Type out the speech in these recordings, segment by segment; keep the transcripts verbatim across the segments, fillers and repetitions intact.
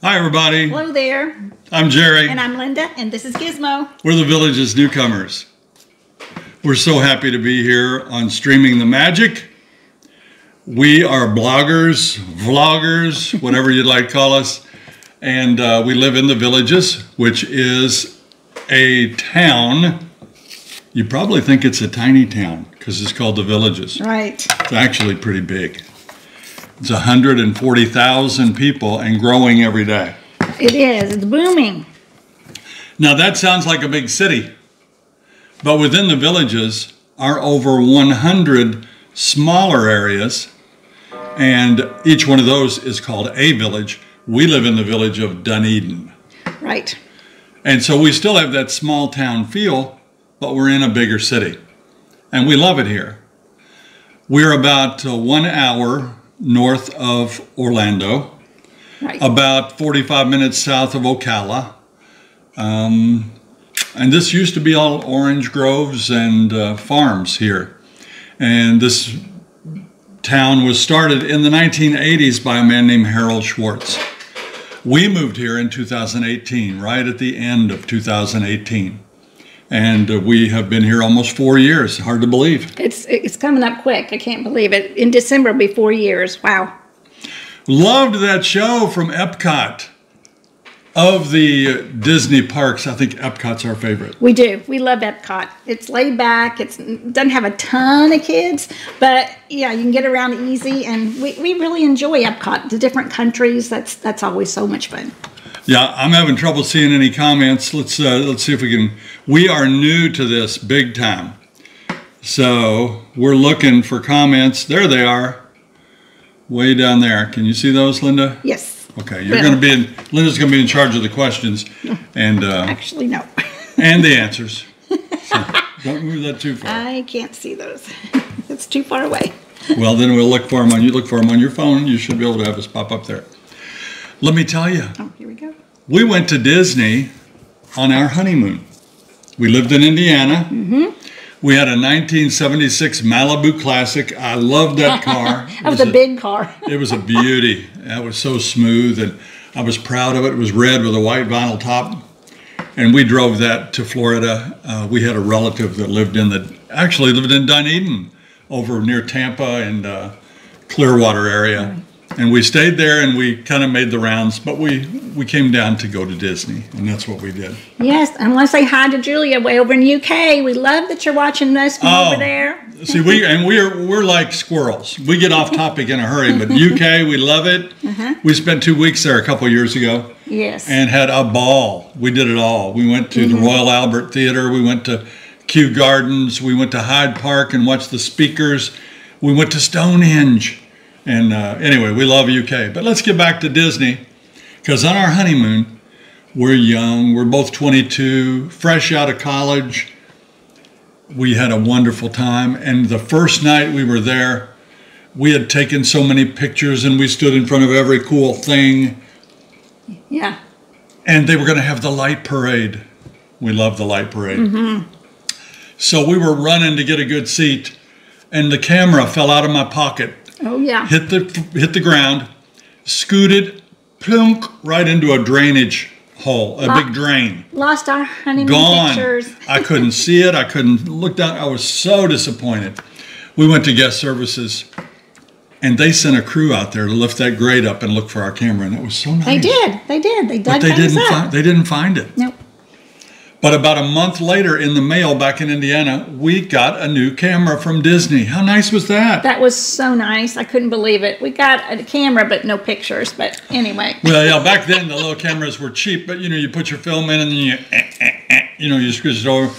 Hi, everybody. Hello there. I'm Jerry. And I'm Linda, and this is Gizmo. We're the village's newcomers. We're so happy to be here on Streaming the Magic. We are bloggers, vloggers, whatever you'd like to call us. And uh, we live in the Villages, which is a town. You probably think it's a tiny town because it's called the Villages. Right. It's actually pretty big. It's one hundred forty thousand people and growing every day. It is. It's booming. Now that sounds like a big city, but within the Villages are over one hundred smaller areas, and each one of those is called a village. We live in the village of Dunedin. Right. And so we still have that small town feel, but we're in a bigger city, and we love it here. We're about uh, one hour north of Orlando, right, about forty-five minutes south of Ocala, um, and this used to be all orange groves and uh, farms here, and this town was started in the nineteen eighties by a man named Harold Schwartz. We moved here in two thousand eighteen, right at the end of two thousand eighteen, and uh, we have been here almost four years. Hard to believe. It's it's coming up quick. I can't believe it. In December will be four years. Wow. Loved that show from Epcot. Of the Disney parks, I think Epcot's our favorite. We do. We love Epcot. It's laid back. It's, it doesn't have a ton of kids, but yeah, you can get around easy, and we, we really enjoy Epcot. The different countries, that's that's always so much fun. Yeah, I'm having trouble seeing any comments. Let's uh, let's see if we can. We are new to this big time, so we're looking for comments. There they are, way down there. Can you see those, Linda? Yes. Okay, you're going to be in. Linda's going to be in charge of the questions, and uh, actually no, and the answers. So don't move that too far. I can't see those. It's too far away. Well, then we'll look for them on. You look for them on your phone. You should be able to have us pop up there. Let me tell you. Oh, here we go. We went to Disney on our honeymoon. We lived in Indiana. Mm-hmm. We had a nineteen seventy-six Malibu Classic. I loved that car. That was, was a, a big car. It was a beauty. That was so smooth, and I was proud of it. It was red with a white vinyl top, and we drove that to Florida. Uh, we had a relative that lived in the actually lived in Dunedin, over near Tampa and uh, Clearwater area. Right. And we stayed there, and we kind of made the rounds, but we, we came down to go to Disney, and that's what we did. Yes, I want to say hi to Julia way over in the U K. We love that you're watching us from oh, over there. See, we and we're we're like squirrels. We get off topic in a hurry, but U K, we love it. Uh-huh. We spent two weeks there a couple of years ago. Yes. And had a ball. We did it all. We went to mm-hmm. the Royal Albert Theater. We went to Kew Gardens. We went to Hyde Park and watched the speakers. We went to Stonehenge. And uh, anyway, we love U K. But let's get back to Disney, because on our honeymoon, we're young. We're both twenty-two, fresh out of college. We had a wonderful time. And the first night we were there, we had taken so many pictures, and we stood in front of every cool thing. Yeah. And they were going to have the light parade. We love the light parade. Mm-hmm. So we were running to get a good seat, and the camera fell out of my pocket. Oh yeah! Hit the hit the ground, scooted, plunk right into a drainage hole, a lost, big drain. Lost our honeymoon Gone. pictures. I couldn't see it. I couldn't look down. I was so disappointed. We went to guest services, and they sent a crew out there to lift that grate up and look for our camera, and it was so nice. They did. They did. They dug but they didn't up. Find, they didn't find it. Nope. But about a month later, in the mail back in Indiana, we got a new camera from Disney. How nice was that? That was so nice. I couldn't believe it. We got a camera, but no pictures. But anyway. Well, yeah, back then the little cameras were cheap. But, you know, you put your film in and then you, eh, eh, eh, you know, you squish it over.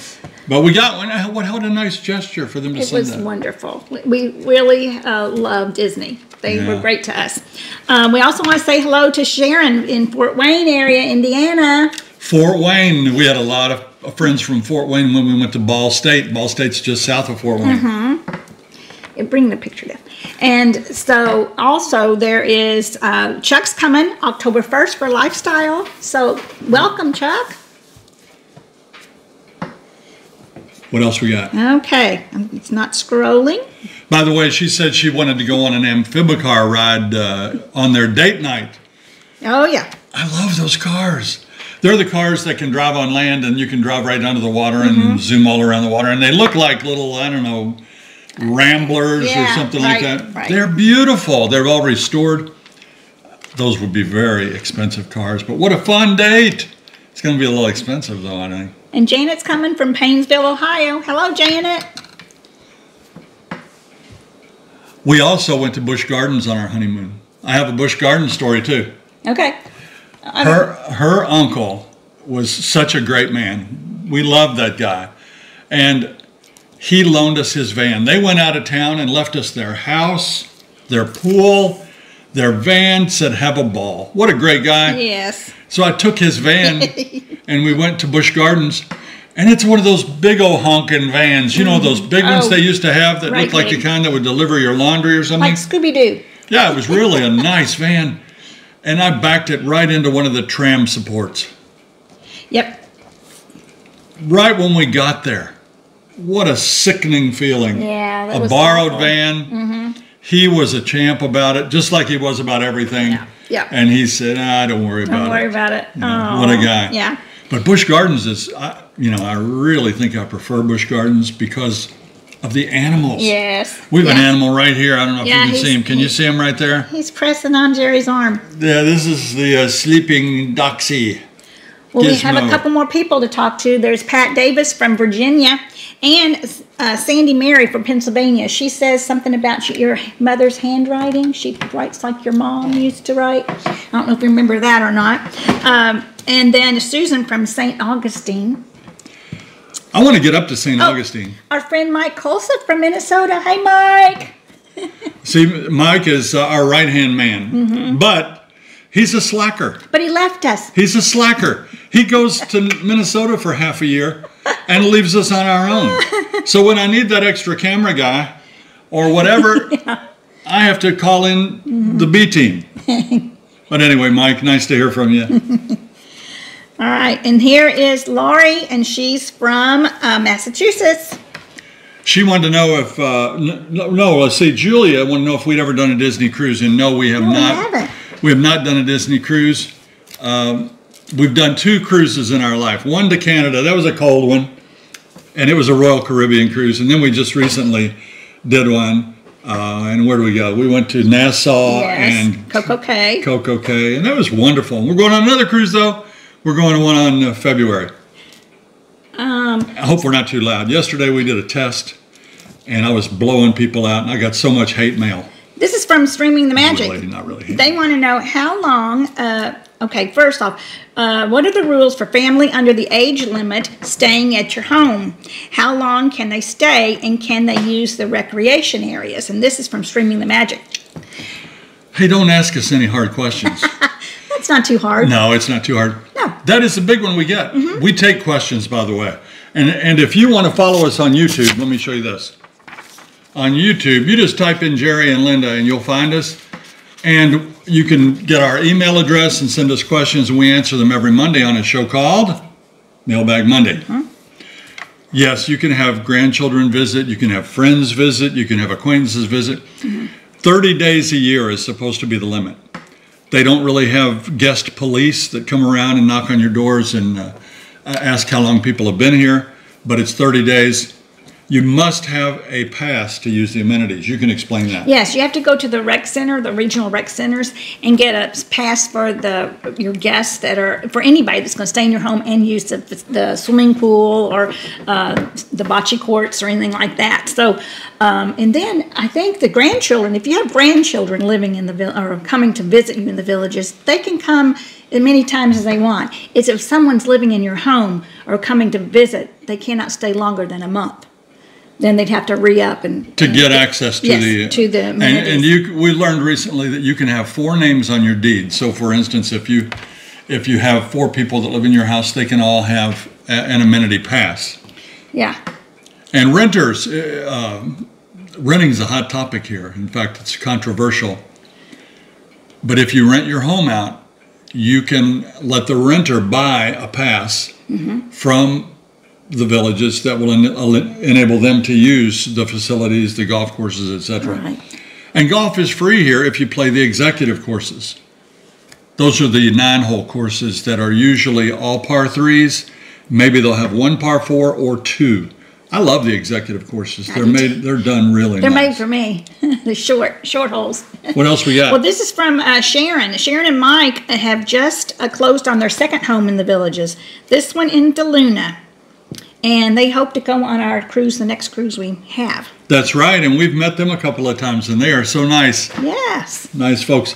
But we got one. What, what a nice gesture for them to send that. It was wonderful. We really uh, love Disney. They yeah. were great to us. Um, we also want to say hello to Sharon in Fort Wayne area, Indiana. Fort Wayne. We had a lot of friends from Fort Wayne when we went to Ball State. Ball State's just south of Fort Wayne. Mm-hmm. Bring the picture down. And so also there is uh, Chuck's coming October first for Lifestyle. So welcome, Chuck. What else we got? Okay. It's not scrolling. By the way, she said she wanted to go on an amphibicar ride uh, on their date night. Oh, yeah. I love those cars. They're the cars that can drive on land, and you can drive right under the water and mm-hmm. zoom all around the water. And they look like little, I don't know, ramblers yeah, or something right, like that. Right. They're beautiful. They're all restored. Those would be very expensive cars. But what a fun date. It's going to be a little expensive, though, I think. And Janet's coming from Paynesville, Ohio. Hello, Janet. We also went to Busch Gardens on our honeymoon. I have a Busch Gardens story, too. Okay. Her her uncle was such a great man. We loved that guy. And he loaned us his van. They went out of town and left us their house, their pool, their van, said, have a ball. What a great guy. Yes. So I took his van and we went to Busch Gardens. And it's one of those big old honking vans. You know, those big oh, ones they used to have that right looked like big. The kind that would deliver your laundry or something? Like Scooby-Doo. Yeah, it was really a nice van. And I backed it right into one of the tram supports. Yep. Right when we got there. What a sickening feeling. Yeah, that a was borrowed awful. Van. Mm-hmm. He was a champ about it, just like he was about everything. Yeah. yeah. And he said, ah, don't worry about it. Don't worry it. about it. You know, what a guy. Yeah. But Busch Gardens is, I, you know, I really think I prefer Busch Gardens because of the animals. Yes. We have yeah. an animal right here. I don't know if yeah, you can see him. Can you see him right there? He's pressing on Jerry's arm. Yeah, this is the uh, sleeping doxy. Well, Gizmo. We have a couple more people to talk to. There's Pat Davis from Virginia and uh, Sandy Mary from Pennsylvania. She says something about your mother's handwriting. She writes like your mom used to write. I don't know if you remember that or not. Um, and then Susan from Saint Augustine. I want to get up to Saint Oh, Augustine. Our friend Mike Colson from Minnesota. Hey, Mike. See, Mike is uh, our right-hand man, mm-hmm. but he's a slacker. But he left us. He's a slacker. He goes to Minnesota for half a year and leaves us on our own. So when I need that extra camera guy or whatever, yeah. I have to call in mm-hmm. the B team. But anyway, Mike, nice to hear from you. All right, and here is Laurie, and she's from uh, Massachusetts. She wanted to know if, uh, no, no, let's see, Julia wanted to know if we'd ever done a Disney cruise, and no, we have no, not. We haven't. We have not done a Disney cruise. Um, we've done two cruises in our life, one to Canada, that was a cold one, and it was a Royal Caribbean cruise, and then we just recently did one. Uh, and where do we go? We went to Nassau yes. and Coco Cay. Coco Cay, and that was wonderful. We're going on another cruise, though. We're going to one on uh, February. Um, I hope we're not too loud. Yesterday we did a test, and I was blowing people out, and I got so much hate mail. This is from Streaming the Magic. Not really, not really. They want to know how long, uh, okay, first off, uh, what are the rules for family under the age limit staying at your home? How long can they stay, and can they use the recreation areas? And this is from Streaming the Magic. Hey, don't ask us any hard questions. That's not too hard. No, it's not too hard. No. That is the big one we get. Mm-hmm. We take questions, by the way. And, and if you want to follow us on YouTube, let me show you this. On YouTube, you just type in Jerry and Linda and you'll find us. And you can get our email address and send us questions. And we answer them every Monday on a show called Mailbag Monday. Mm-hmm. Yes, you can have grandchildren visit. You can have friends visit. You can have acquaintances visit. Mm-hmm. thirty days a year is supposed to be the limit. They don't really have guest police that come around and knock on your doors and uh, ask how long people have been here, but it's thirty days. You must have a pass to use the amenities. You can explain that. Yes, you have to go to the rec center, the regional rec centers, and get a pass for the your guests that are, for anybody that's going to stay in your home and use the, the swimming pool or uh, the bocce courts or anything like that. So, um, and then I think the grandchildren, if you have grandchildren living in the or coming to visit you in the villages, they can come as many times as they want. It's if someone's living in your home or coming to visit, they cannot stay longer than a month. Then they'd have to re-up and to and get, get access to yes, the to the and, and you we learned recently that you can have four names on your deed. So for instance, if you if you have four people that live in your house, they can all have a, an amenity pass. Yeah. And renters, uh, renting is a hot topic here. In fact, it's controversial. But if you rent your home out, you can let the renter buy a pass mm-hmm. from the villages that will en enable them to use the facilities, the golf courses, et cetera. Right. And golf is free here if you play the executive courses. Those are the nine hole courses that are usually all par threes. Maybe they'll have one par four or two. I love the executive courses. They're made. They're done really. They're nice. Made for me. The short, short holes. What else we got? Well, this is from uh, Sharon. Sharon and Mike have just uh, closed on their second home in the Villages. This one in DeLuna, and they hope to go on our cruise, the next cruise we have. That's right, and we've met them a couple of times, and they are so nice. Yes. Nice folks.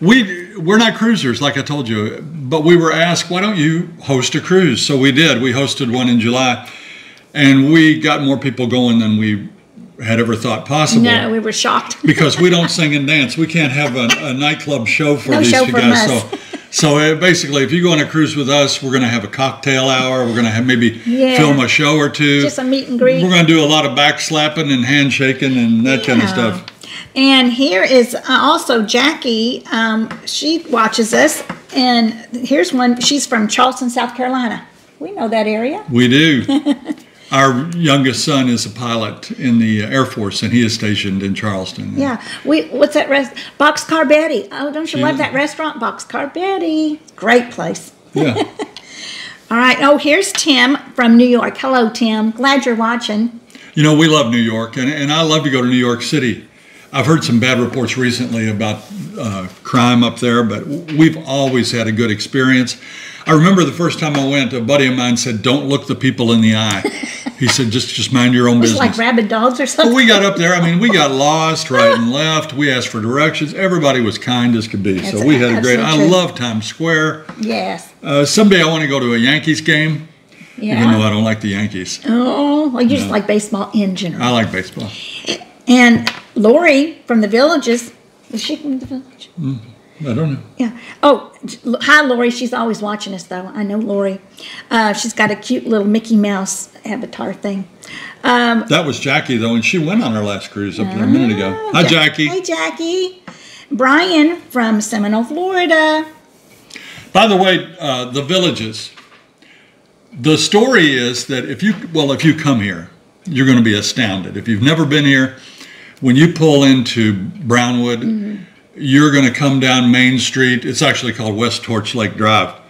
We we're not cruisers, like I told you, but we were asked, why don't you host a cruise? So we did. We hosted one in July. And we got more people going than we had ever thought possible. No, we were shocked. Because we don't sing and dance. We can't have a, a nightclub show for no these show two from guys. Us. So, so basically, if you go on a cruise with us, we're going to have a cocktail hour. We're going to have maybe yeah. film a show or two. Just a meet and greet. We're going to do a lot of back slapping and handshaking and that yeah. kind of stuff. And here is also Jackie. Um, she watches us. And here's one. She's from Charleston, South Carolina. We know that area. We do. Our youngest son is a pilot in the Air Force, and he is stationed in Charleston. Yeah. we What's that rest? Boxcar Betty. Oh, don't you yeah. love that restaurant? Boxcar Betty. Great place. Yeah. All right. Oh, here's Tim from New York. Hello, Tim. Glad you're watching. You know, we love New York, and, and I love to go to New York City. I've heard some bad reports recently about uh, crime up there, but we've always had a good experience. I remember the first time I went, a buddy of mine said, don't look the people in the eye. He said, just just mind your own business. Like rabid dogs or something? Well, we got up there. I mean, we got lost right and left. We asked for directions. Everybody was kind as could be. That's so we had a great, true. I love Times Square. Yes. Uh, someday I want to go to a Yankees game, yeah. even though I don't like the Yankees. Oh, well, you no. just like baseball in general. I like baseball. And Lori from the Villages, is she from the Village? Mm-hmm. I don't know. Yeah. Oh, hi, Lori. She's always watching us, though. I know Lori. Uh, she's got a cute little Mickey Mouse avatar thing. Um, that was Jackie, though, and she went on her last cruise up uh, there a minute ago. Hi, Jackie. Hi, Jackie. Brian from Seminole, Florida. By the way, uh, the Villages. The story is that if you, well, if you come here, you're going to be astounded. If you've never been here, when you pull into Brownwood, mm-hmm. you're going to come down Main Street. It's actually called West Torch Lake Drive.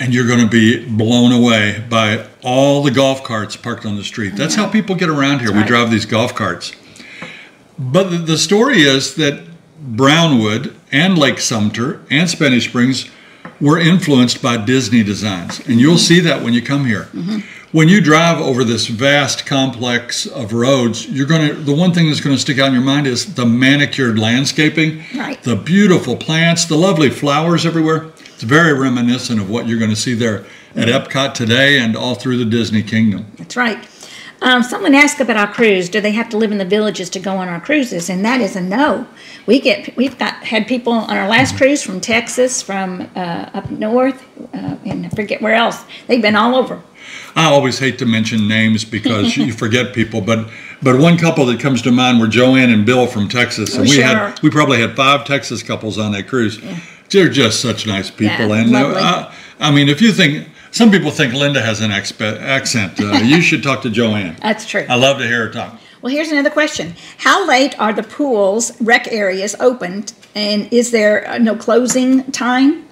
And you're going to be blown away by all the golf carts parked on the street. That's how people get around here. That's we right. drive these golf carts. But the story is that Brownwood and Lake Sumter and Spanish Springs were influenced by Disney designs. And you'll see that when you come here. Mm-hmm. When you drive over this vast complex of roads, you're going to, the one thing that's going to stick out in your mind is the manicured landscaping, right. the beautiful plants, the lovely flowers everywhere. It's very reminiscent of what you're going to see there at Epcot today and all through the Disney Kingdom. That's right. Um, someone asked about our cruise. Do they have to live in the Villages to go on our cruises? And that is a no. We get, we've got had people on our last cruise from Texas, from uh, up north, uh, and I forget where else. They've been all over. I always hate to mention names because you forget people, but but one couple that comes to mind were Joanne and Bill from Texas, and oh, we sure. had we probably had five Texas couples on that cruise. Yeah. They're just such nice people, yeah, and I, I mean, if you think some people think Linda has an accent, uh, you should talk to Joanne. That's true. I love to hear her talk. Well, here's another question: how late are the pools, rec areas opened, and is there no closing time?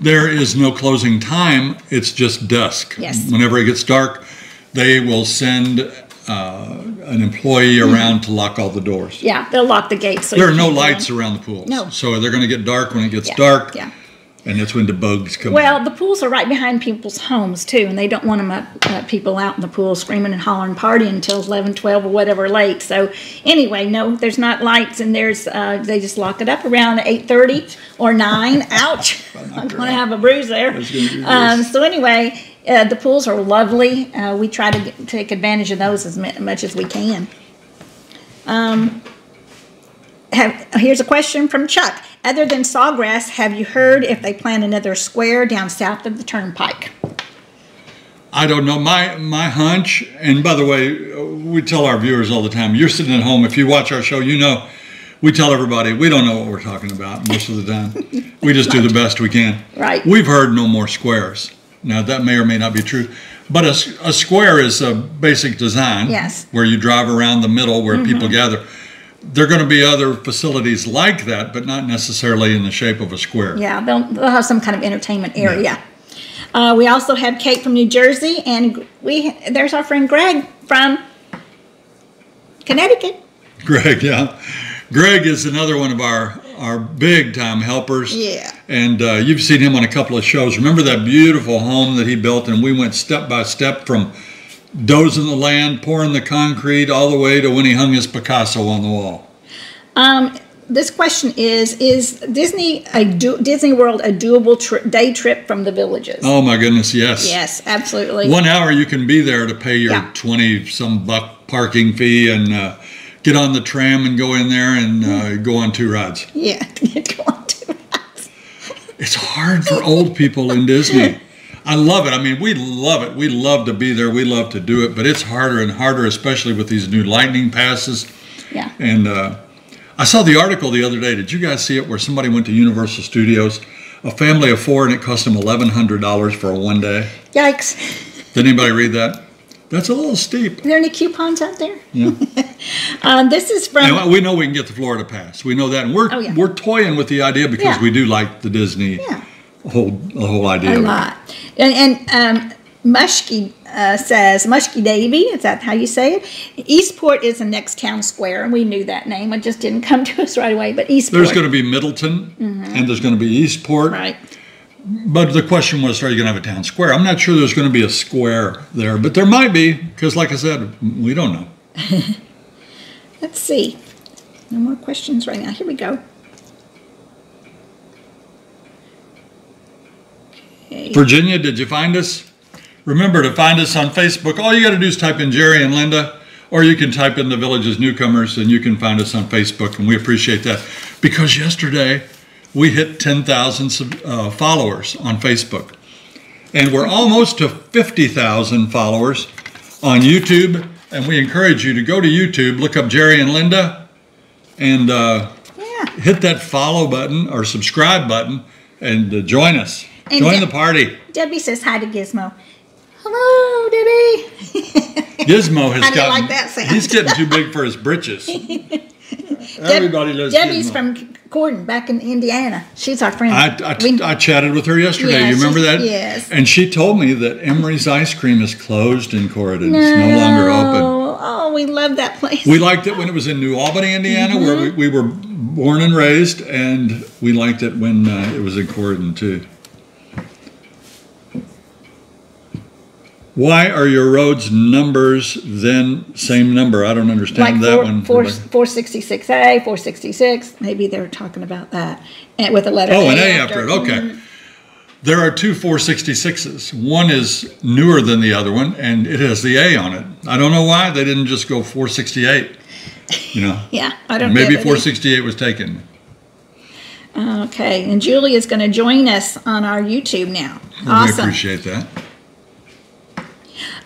There is no closing time. It's just dusk. Yes. Whenever it gets dark, they will send uh, an employee around mm-hmm. to lock all the doors. Yeah, they'll lock the gates. So there are no lights around the pools. No. So they're going to get dark when it gets yeah. dark. Yeah. And that's when the bugs come Well, out. The pools are right behind people's homes, too, and they don't want them up, uh, people out in the pool screaming and hollering partying until eleven, twelve, or whatever late. So anyway, no, there's not lights, and there's uh, they just lock it up around eight thirty or nine. Ouch. I'm going to have a bruise there. Um, so anyway, uh, the pools are lovely. Uh, we try to get, take advantage of those as much as we can. Um, have, here's a question from Chuck. Other than Sawgrass, have you heard if they plan another square down south of the Turnpike? I don't know. My my hunch, and by the way, we tell our viewers all the time, you're sitting at home, if you watch our show, you know, we tell everybody we don't know what we're talking about most of the time. We just do the best we can. Right. We've heard no more squares. Now, that may or may not be true, but a, a square is a basic design. Yes. Where you drive around the middle where mm-hmm. people gather. there are going to be other facilities like that, but not necessarily in the shape of a square. Yeah, they'll, they'll have some kind of entertainment area. Yeah. Uh, we also had Kate from New Jersey, and we there's our friend Greg from Connecticut. Greg, yeah. Greg is another one of our, our big-time helpers. Yeah. And uh, you've seen him on a couple of shows. Remember that beautiful home that he built, and we went step by step from dozing the land, pouring the concrete, all the way to when he hung his Picasso on the wall. Um, this question is, is Disney a do Disney World a doable tri day trip from the villages? Oh, my goodness, yes. Yes, absolutely. One hour you can be there to pay your twenty-some yeah. buck parking fee and... Uh, get on the tram and go in there and uh, go on two rides. Yeah, go on two rides. It's hard for old people in Disney. I love it. I mean, we love it. We love to be there. We love to do it. But it's harder and harder, especially with these new lightning passes. Yeah. And uh, I saw the article the other day. Did you guys see it? Where somebody went to Universal Studios, a family of four, and it cost them eleven hundred dollars for a one day. Yikes. Did anybody read that? That's a little steep. Are there any coupons out there? Yeah. um, this is from... And we know we can get the Florida Pass. We know that. And we're, oh, yeah. we're toying with the idea because yeah. we do like the Disney yeah. whole, the whole idea. A lot. And, and um, Mushkey uh, says, Mushkey Davy, is that how you say it? Eastport is the next town square, and we knew that name. It just didn't come to us right away, but Eastport. There's going to be Middleton, mm-hmm. and there's going to be Eastport. Right. But the question was, are you going to have a town square? I'm not sure there's going to be a square there, but there might be, because like I said, we don't know. Let's see. No more questions right now. Here we go. Okay. Virginia, did you find us? Remember to find us on Facebook. All you got to do is type in Jerry and Linda, or you can type in The Village's Newcomers, and you can find us on Facebook, and we appreciate that. Because yesterday... we hit ten thousand uh, followers on Facebook. And we're almost to fifty thousand followers on YouTube. And we encourage you to go to YouTube, look up Jerry and Linda, and uh, yeah. hit that follow button or subscribe button and uh, join us. And join De the party. Debbie says hi to Gizmo. Hello, Debbie. Gizmo has gotten, like that sound? He's getting too big for his britches. Everybody loves Debbie's Gizmo. From Corydon, back in Indiana. She's our friend. I, I, we, I chatted with her yesterday. Yes, you remember that? Yes. And she told me that Emery's Ice Cream is closed in Corydon. No. It's no longer open. Oh, we love that place. We liked it when it was in New Albany, Indiana, mm-hmm. where we, we were born and raised, and we liked it when uh, it was in Corydon, too. Why are your roads numbers then same number? I don't understand like that four, one. four sixty-six A, four sixty-six. Maybe they were talking about that and with a letter. Oh, A an A after, after it. Okay. Mm-hmm. There are two four sixty-sixes. One is newer than the other one, and it has the A on it. I don't know why they didn't just go four sixty-eight. You know. Yeah, I don't. Or maybe four sixty-eight was taken. Okay, and Julie is going to join us on our YouTube now. Well, awesome. We appreciate that.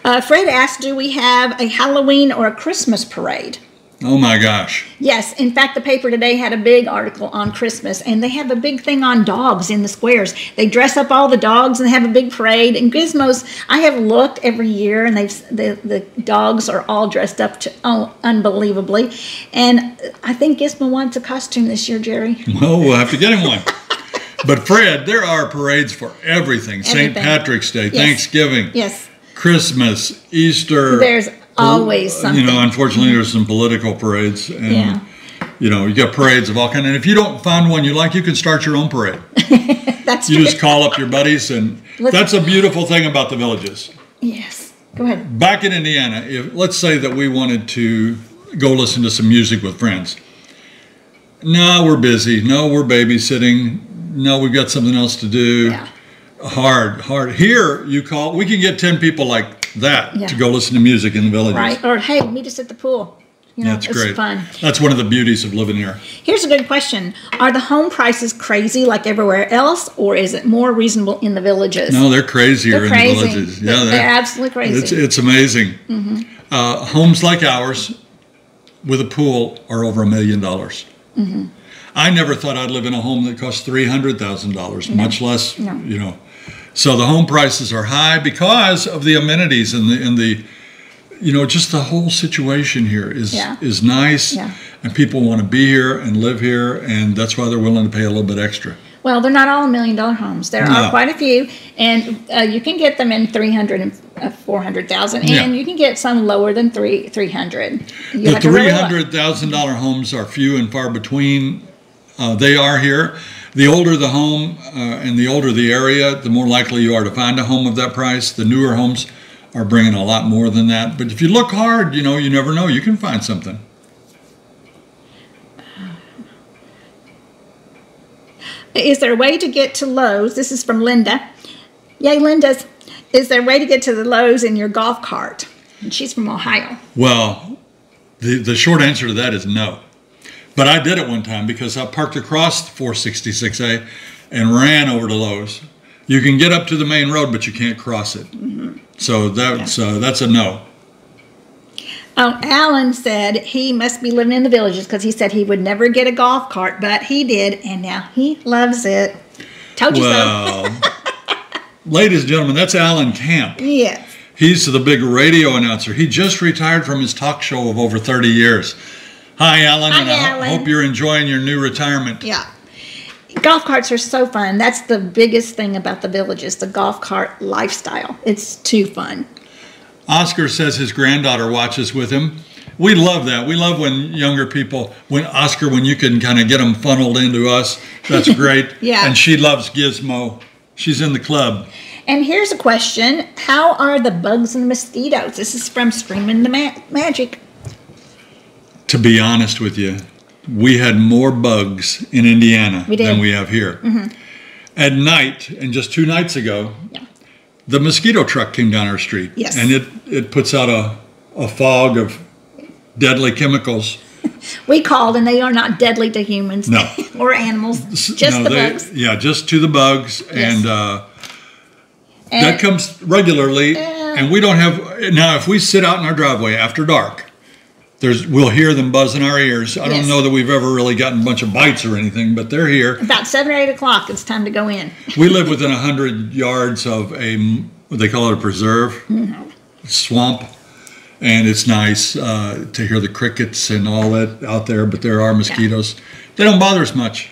Uh, Fred asked, do we have a Halloween or a Christmas parade? Oh, my gosh. Yes. In fact, the paper today had a big article on Christmas, and they have a big thing on dogs in the squares. They dress up all the dogs and have a big parade. And Gizmos, I have looked every year, and they've the, the dogs are all dressed up to, oh, unbelievably. And I think Gizmo wants a costume this year, Jerry. Well, we'll have to get him one. But, Fred, there are parades for everything. Saint Patrick's Day, yes. Thanksgiving. Yes. Christmas, Easter. There's always something. You know, unfortunately, there's some political parades. And, yeah. you know, you got parades of all kinds. And if you don't find one you like, you can start your own parade. That's You true. Just call up your buddies. And let's, that's a beautiful thing about the villages. Yes. Go ahead. Back in Indiana, if, let's say that we wanted to go listen to some music with friends. No, we're busy. No, we're babysitting. No, we've got something else to do. Yeah. Hard, hard. Here, you call, we can get ten people like that yeah. to go listen to music in the villages. Right, or hey, meet us at the pool. You know, that's it's great. Fun. That's one of the beauties of living here. Here's a good question. Are the home prices crazy like everywhere else, or is it more reasonable in the villages? No, they're crazier they're in crazy. the villages. Yeah, they're, they're absolutely crazy. It's, it's amazing. Mm-hmm. uh, homes like ours with a pool are over a million dollars. Mm-hmm. I never thought I'd live in a home that cost three hundred thousand dollars, no. much less, no. you know. So the home prices are high because of the amenities and the, and the you know, just the whole situation here is yeah. is nice, yeah. and people want to be here and live here, and that's why they're willing to pay a little bit extra. Well, they're not all million dollar homes. There no. are quite a few, and uh, you can get them in three hundred and four hundred thousand, and yeah. you can get some lower than three three hundred. The three hundred thousand dollar homes are few and far between. Uh, they are here. The older the home uh, and the older the area, the more likely you are to find a home of that price. The newer homes are bringing a lot more than that. But if you look hard, you know, you never know. You can find something. Is there a way to get to Lowe's? This is from Linda. Yay, Linda's. Is there a way to get to the Lowe's in your golf cart? And she's from Ohio. Well, the, the short answer to that is no. But I did it one time because I parked across four sixty-six A and ran over to Lowe's. You can get up to the main road, but you can't cross it. Mm-hmm. So that's, yeah. uh, that's a no. Oh, Alan said he must be living in the villages because he said he would never get a golf cart, but he did, and now he loves it. Told you well, so. Ladies and gentlemen, that's Alan Camp. Yes. He's the big radio announcer. He just retired from his talk show of over thirty years. Hi, Alan. Hi, and Alan. I hope you're enjoying your new retirement. Yeah. Golf carts are so fun. That's the biggest thing about the villages, the golf cart lifestyle. It's too fun. Oscar says his granddaughter watches with him. We love that. We love when younger people, when Oscar, when you can kind of get them funneled into us. That's great. Yeah. And she loves Gizmo. She's in the club. And here's a question. How are the bugs and mosquitoes? This is from Streaming the Ma Magic. To be honest with you, we had more bugs in Indiana we than we have here. Mm-hmm. At night, and just two nights ago, yeah. the mosquito truck came down our street, yes. and it, it puts out a, a fog of deadly chemicals. We called, and they are not deadly to humans no. or animals, just no, the they, bugs. Yeah, just to the bugs, yes. and, uh, and that comes regularly, uh, and we don't have... Now, if we sit out in our driveway after dark, there's we'll hear them buzz in our ears. I yes. don't know that we've ever really gotten a bunch of bites or anything, but they're here. About seven or eight o'clock, it's time to go in. We live within one hundred yards of a, what they call it, a preserve, mm-hmm. swamp, and it's nice uh, to hear the crickets and all that out there, but there are mosquitoes. Yeah. They don't bother us much.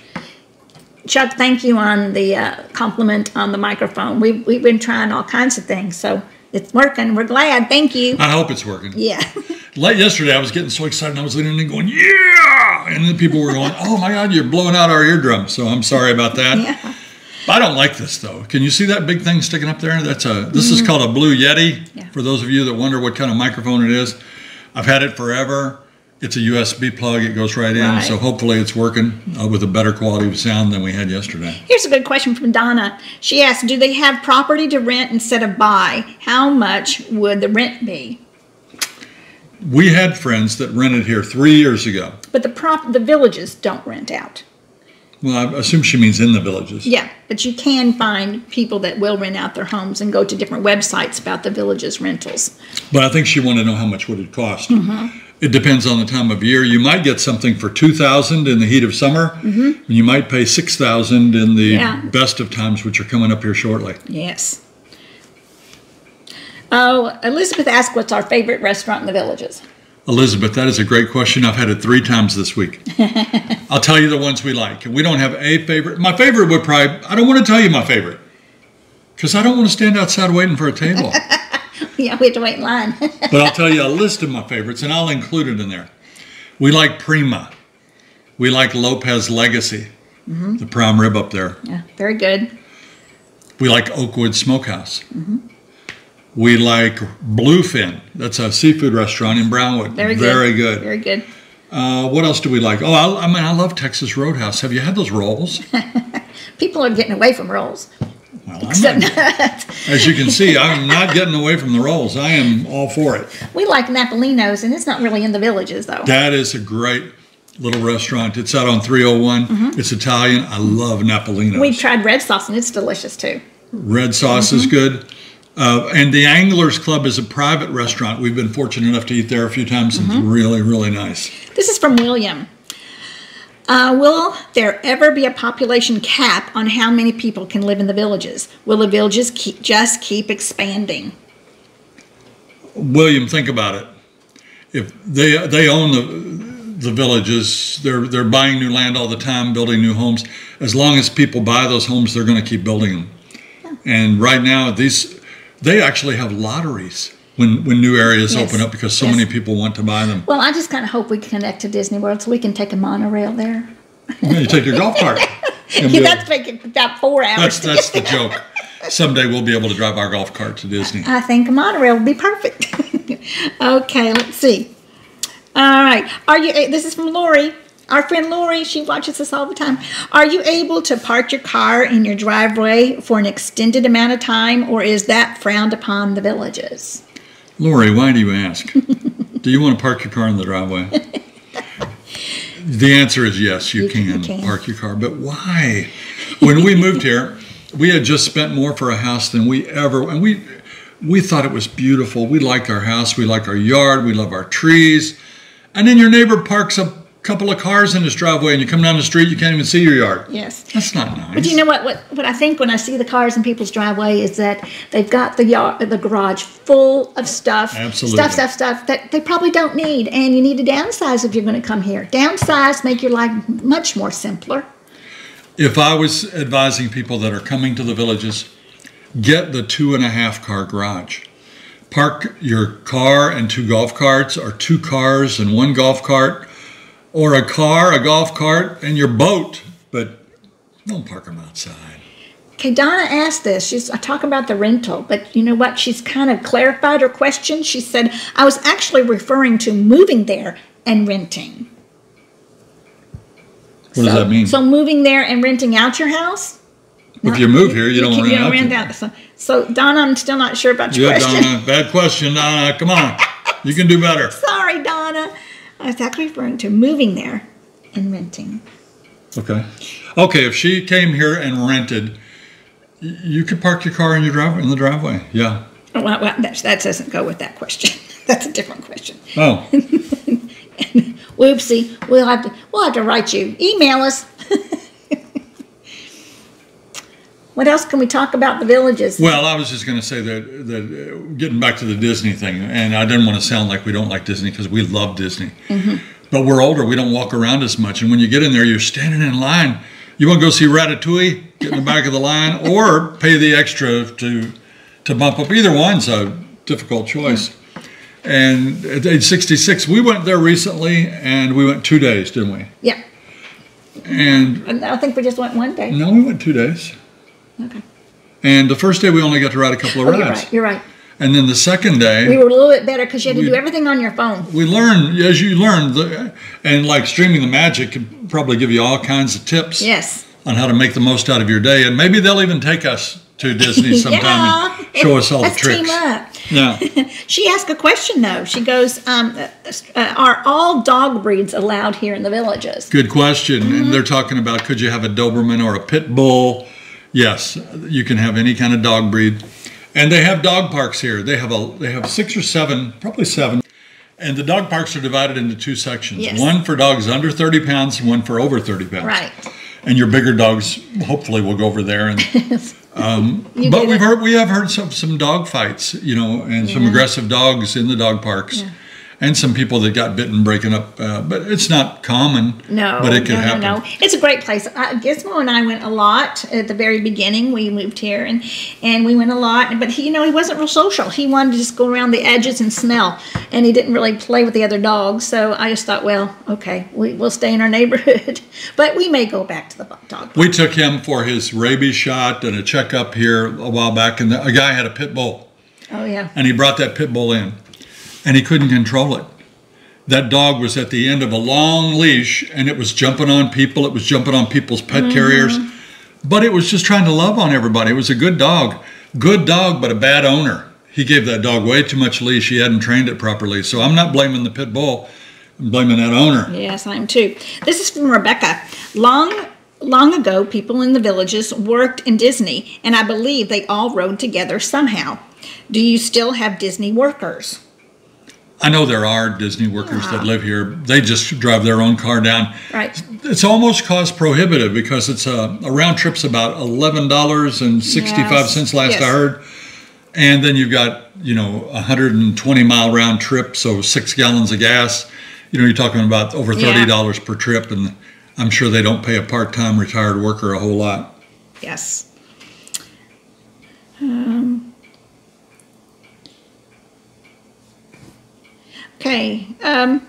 Chuck, thank you on the uh, compliment on the microphone. We've, we've been trying all kinds of things, so it's working. We're glad. Thank you. I hope it's working. Yeah. Late yesterday, I was getting so excited, and I was leaning in going, yeah! And then people were going, oh, my God, you're blowing out our eardrum. So I'm sorry about that. Yeah. I don't like this, though. Can you see that big thing sticking up there? That's a. This mm-hmm. is called a Blue Yeti, yeah. for those of you that wonder what kind of microphone it is. I've had it forever. It's a U S B plug. It goes right in. Right. So hopefully it's working uh, with a better quality of sound than we had yesterday. Here's a good question from Donna. She asked, do they have property to rent instead of buy? How much would the rent be? We had friends that rented here three years ago. But the prop, the villages don't rent out. Well, I assume she means in the villages. Yeah, but you can find people that will rent out their homes and go to different websites about the villages rentals. But I think she wanted to know how much would it cost. Mm-hmm. It depends on the time of year. You might get something for two thousand dollars in the heat of summer, mm-hmm. and you might pay six thousand dollars in the yeah. best of times, which are coming up here shortly. Yes. Oh, Elizabeth asked, what's our favorite restaurant in the villages? Elizabeth, that is a great question. I've had it three times this week. I'll tell you the ones we like. We don't have a favorite. My favorite would probably, I don't want to tell you my favorite because I don't want to stand outside waiting for a table. Yeah, we have to wait in line. But I'll tell you a list of my favorites, and I'll include it in there. We like Prima. We like Lopez Legacy, mm-hmm. the prime rib up there. Yeah, very good. We like Oakwood Smokehouse. Mm-hmm. We like Bluefin. That's a seafood restaurant in Brownwood. Very good. Very good. Very good. Uh, what else do we like? Oh, I, I mean, I love Texas Roadhouse. Have you had those rolls? People are getting away from rolls. Well, I'm not. As you can see, I'm not getting away from the rolls. I am all for it. We like Napolino's, and it's not really in the villages, though. That is a great little restaurant. It's out on three oh one. Mm-hmm. It's Italian. I love Napolino's. We've tried red sauce, and it's delicious, too. Red sauce mm-hmm. is good. Uh, and the Anglers Club is a private restaurant. We've been fortunate enough to eat there a few times, and mm-hmm. it's really, really nice. This is from William. Uh, will there ever be a population cap on how many people can live in the villages? Will the villages keep, just keep expanding? William, think about it. If they they own the the villages, they're they're buying new land all the time, building new homes. As long as people buy those homes, they're going to keep building them. Yeah. And right now, these they actually have lotteries when when new areas yes. open up because so yes. many people want to buy them. Well, I just kind of hope we connect to Disney World so we can take a monorail there. Yeah, you take your golf cart. Yeah, that's making about four hours. That's that's the joke. Someday we'll be able to drive our golf cart to Disney. I think a monorail would be perfect. Okay, let's see. All right. Are you? This is from Lori. Our friend Lori, she watches us all the time. Are you able to park your car in your driveway for an extended amount of time, or is that frowned upon the villages? Lori, why do you ask? Do you want to park your car in the driveway? The answer is yes, you, you can, can park your car. But why? When we moved here, we had just spent more for a house than we ever, and we we thought it was beautiful. We liked our house, we liked our yard, we love our trees. And then your neighbor parks a couple of cars in his driveway and you come down the street, you can't even see your yard. Yes. That's not nice. But you know what, what, what I think when I see the cars in people's driveway is that they've got the yard, the garage full of stuff. Absolutely. Stuff, stuff, stuff that they probably don't need. And you need to downsize if you're going to come here. Downsize, make your life much more simpler. If I was advising people that are coming to the villages, get the two and a half car garage. Park your car and two golf carts, or two cars and one golf cart, or a car, a golf cart, and your boat, but don't park them outside. Okay, Donna asked this. She's talking about the rental, but you know what? She's kind of clarified her question. She said, I was actually referring to moving there and renting. What so, does that mean? So moving there and renting out your house? Well, if you move here, you, you don't rent you don't out. Rent out. So, so, Donna, I'm still not sure about your yeah, question. Donna, bad question, Donna. Come on. You can do better. Sorry, Donna. I was actually referring to moving there and renting. Okay. Okay, if she came here and rented, you could park your car in your driveway, in the driveway. Yeah. Oh, well, well, that, that doesn't go with that question. That's a different question. Oh. Whoopsie. We'll have to, we'll have to write you. Email us. What else can we talk about the villages? Well, I was just going to say that, that uh, getting back to the Disney thing, and I didn't want to sound like we don't like Disney because we love Disney. Mm-hmm. But we're older. We don't walk around as much. And when you get in there, you're standing in line. You want to go see Ratatouille? Get in the back of the line or pay the extra to to bump up. Either one's a difficult choice. Mm-hmm. And at age sixty-six, we went there recently, and we went two days, didn't we? Yeah. And, and I think we just went one day. No, we went two days. Okay. And the first day we only got to ride a couple of oh, rides. You're right, you're right. And then the second day... We were a little bit better because you had to we, do everything on your phone. We learned, as you learned, the, and like Streaming the Magic could probably give you all kinds of tips yes. on how to make the most out of your day. And maybe they'll even take us to Disney sometime yeah. and show us all Let's the tricks. Let's team up. Yeah. She asked a question, though. She goes, um, uh, are all dog breeds allowed here in the villages? Good question. Mm-hmm. And they're talking about could you have a Doberman or a Pit Bull? Yes, you can have any kind of dog breed, and they have dog parks here. They have a they have six or seven, probably seven, and the dog parks are divided into two sections. Yes. One for dogs under thirty pounds, and one for over thirty pounds. Right. And your bigger dogs, hopefully, will go over there. And um, but we've it. heard we have heard some some dog fights, you know, and yeah. some aggressive dogs in the dog parks. Yeah. And some people that got bitten breaking up, uh, but it's not common. No, but it can no, happen. No, no, it's a great place. I, Gizmo and I went a lot at the very beginning. We moved here, and and we went a lot. But he, you know, he wasn't real social. He wanted to just go around the edges and smell, and he didn't really play with the other dogs. So I just thought, well, okay, we, we'll stay in our neighborhood, but we may go back to the dog park. We took him for his rabies shot and a checkup here a while back, and the, a guy had a pit bull. Oh yeah. And he brought that pit bull in. And he couldn't control it. That dog was at the end of a long leash, and it was jumping on people. It was jumping on people's pet mm-hmm. carriers. But it was just trying to love on everybody. It was a good dog. Good dog, but a bad owner. He gave that dog way too much leash. He hadn't trained it properly. So I'm not blaming the pit bull. I'm blaming that owner. Yes, I am too. This is from Rebecca. Long, long ago, people in the villages worked in Disney, and I believe they all rode together somehow. Do you still have Disney workers? I know there are Disney workers yeah. that live here. They just drive their own car down. Right. It's almost cost prohibitive because it's a, a round trip's about eleven dollars and sixty-five cents yes. last yes. I heard. And then you've got, you know, a one hundred twenty mile round trip, so six gallons of gas. You know, you're talking about over thirty dollars yeah. per trip, and I'm sure they don't pay a part-time retired worker a whole lot. Yes. Um, okay. Um,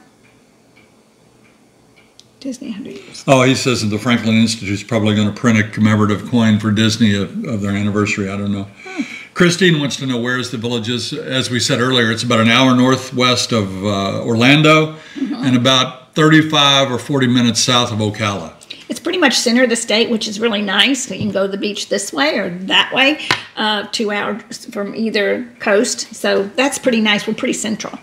Disney one hundred years. Oh, he says that the Franklin Institute's probably going to print a commemorative coin for Disney of, of their anniversary. I don't know. Hmm. Christine wants to know, where's the villages? As we said earlier, it's about an hour northwest of uh, Orlando mm-hmm. and about thirty-five or forty minutes south of Ocala. It's pretty much center of the state, which is really nice. You can go to the beach this way or that way, uh, two hours from either coast. So that's pretty nice. We're pretty central.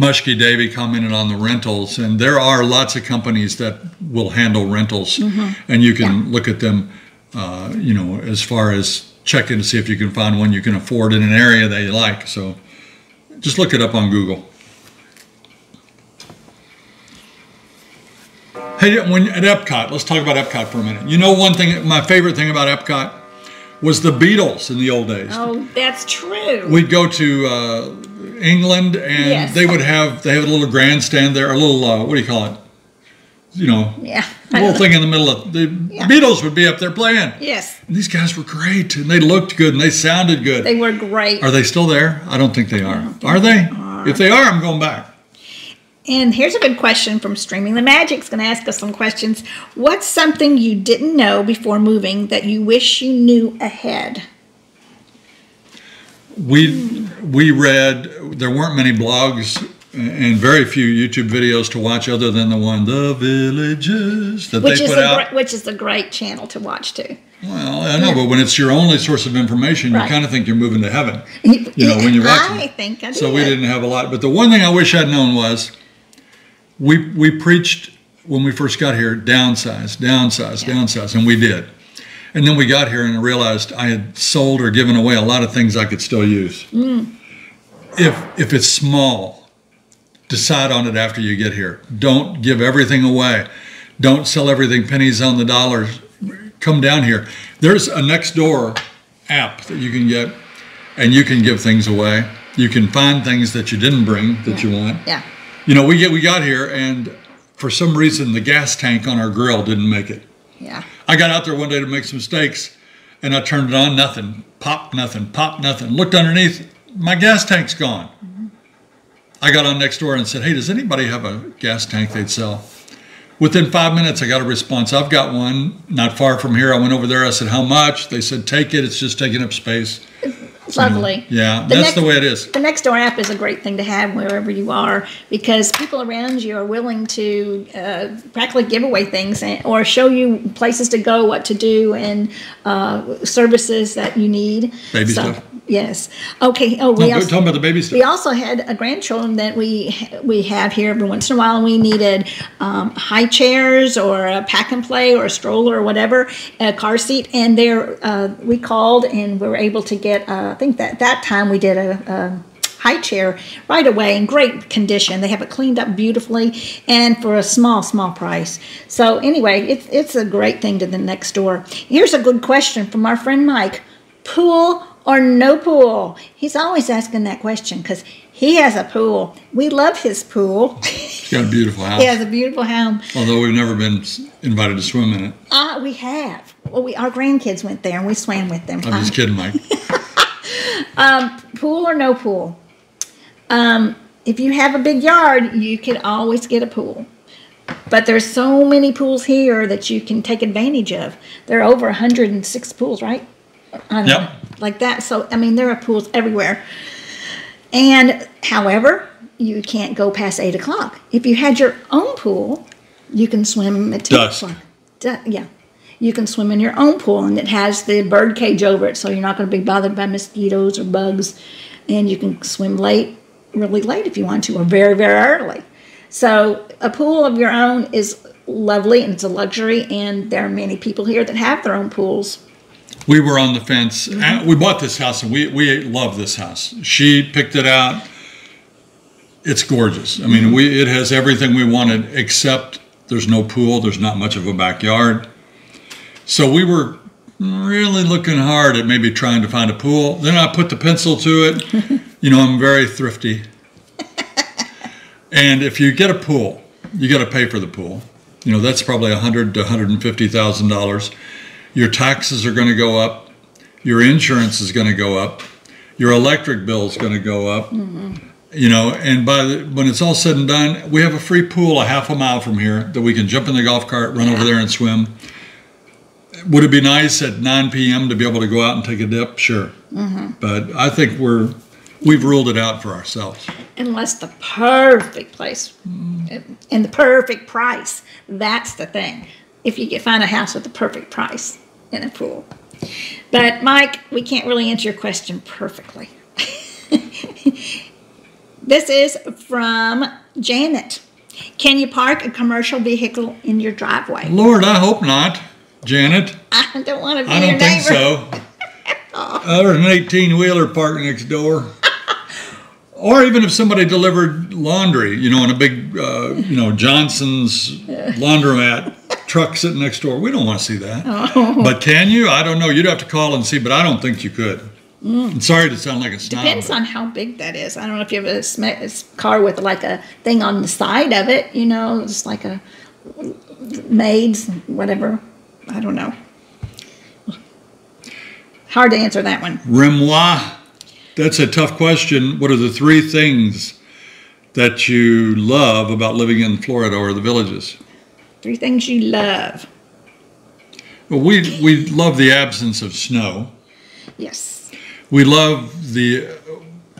Mushki Davey commented on the rentals, and there are lots of companies that will handle rentals, mm-hmm. and you can yeah. look at them, uh, you know, as far as check in to see if you can find one you can afford in an area that you like. So just look it up on Google. Hey, when at Epcot, let's talk about Epcot for a minute. You know, one thing, my favorite thing about Epcot was the Beatles in the old days. Oh, that's true. We'd go to uh, England, and yes. they would have they had a little grandstand there, a little uh, what do you call it? You know, yeah, little thing in the middle of the yeah. Beatles would be up there playing. Yes, and these guys were great, and they looked good, and they sounded good. They were great. Are they still there? I don't think they are. Think are they? they are. If they are, I'm going back. And here's a good question from Streaming the Magic. It's going to ask us some questions. What's something you didn't know before moving that you wish you knew ahead? We we read. There weren't many blogs and very few YouTube videos to watch other than the one, The Villages, that which they put out. Which is a great channel to watch, too. Well, I know, yeah. but when it's your only source of information, right. you kind of think you're moving to heaven, you know, when you're watching. I think I did. So we didn't have a lot. But the one thing I wish I'd known was we, we preached, when we first got here, downsize, downsize, yeah. downsize, and we did. And then we got here and realized I had sold or given away a lot of things I could still use. Mm. If, if it's small, decide on it after you get here. Don't give everything away. Don't sell everything pennies on the dollar. Come down here. There's a Nextdoor app that you can get, and you can give things away. You can find things that you didn't bring that yeah. you want. Yeah. You know, we get we got here, and for some reason, the gas tank on our grill didn't make it. Yeah. I got out there one day to make some steaks, and I turned it on. Nothing. Popped nothing. Popped nothing. Looked underneath. My gas tank's gone. I got on Nextdoor and said, hey, does anybody have a gas tank they'd sell? Within five minutes, I got a response. I've got one not far from here. I went over there. I said, how much? They said, take it. It's just taking up space. It's lovely. And, yeah, the that's next, the way it is. The Nextdoor app is a great thing to have wherever you are, because people around you are willing to uh, practically give away things, and, or show you places to go, what to do, and uh, services that you need. Baby so, stuff. Yes. Okay. Oh, we no, also, talking about the baby stuff. We also had a grandchildren that we we have here every once in a while, and we needed um, high chairs or a pack and play or a stroller or whatever, a car seat, and there uh, we called and we were able to get. Uh, I think that that time we did a, a high chair right away in great condition. They have it cleaned up beautifully and for a small small price. So anyway, it's it's a great thing to the next door. Here's a good question from our friend Mike. Pool or no pool? He's always asking that question because he has a pool. We love his pool. He's got a beautiful house. He has a beautiful home. Although we've never been invited to swim in it. Ah, uh, we have. Well, we our grandkids went there and we swam with them. I'm um, just kidding, Mike. um, pool or no pool? Um, if you have a big yard, you can always get a pool. But there's so many pools here that you can take advantage of. There are over one hundred six pools, right? I don't yep. know, like that. So, I mean, there are pools everywhere. And, however, you can't go past eight o'clock. If you had your own pool, you can swim at ten o'clock. Yeah. You can swim in your own pool, and it has the bird cage over it, so you're not going to be bothered by mosquitoes or bugs. And you can swim late, really late if you want to, or very, very early. So, a pool of your own is lovely, and it's a luxury, and there are many people here that have their own pools. We were on the fence. Mm-hmm. We bought this house, and we, we love this house. She picked it out. It's gorgeous. I mean, we it has everything we wanted, except there's no pool. There's not much of a backyard. So we were really looking hard at maybe trying to find a pool. Then I put the pencil to it. You know, I'm very thrifty. And if you get a pool, you got to pay for the pool. You know, that's probably a hundred to a hundred fifty thousand dollars. Your taxes are going to go up. Your insurance is going to go up. Your electric bill is going to go up. Mm-hmm. You know, and by the, when it's all said and done, we have a free pool a half a mile from here that we can jump in the golf cart, run yeah. over there and swim. Would it be nice at nine P M to be able to go out and take a dip? Sure. Mm-hmm. But I think we're, we've ruled it out for ourselves. Unless the perfect place and the perfect price. That's the thing. If you get find a house with the perfect price and a pool. But Mike, we can't really answer your question perfectly. This is from Janet. Can you park a commercial vehicle in your driveway? Lord, I hope not, Janet. I don't want to be your neighbor. I don't think so. Oh. Or an eighteen-wheeler parked next door. Or even if somebody delivered laundry, you know, in a big, uh, you know, Johnson's laundromat truck sitting next door. We don't want to see that. Oh. But can you? I don't know. You'd have to call and see, but I don't think you could. Mm. I'm sorry to sound like a snob. Depends on how big that is. I don't know if you have a car with like a thing on the side of it, you know, just like a maid's, whatever. I don't know. Hard to answer that one. Remois. That's a tough question. What are the three things that you love about living in Florida or the villages? Three things you love. Well, we, we love the absence of snow. Yes. We love the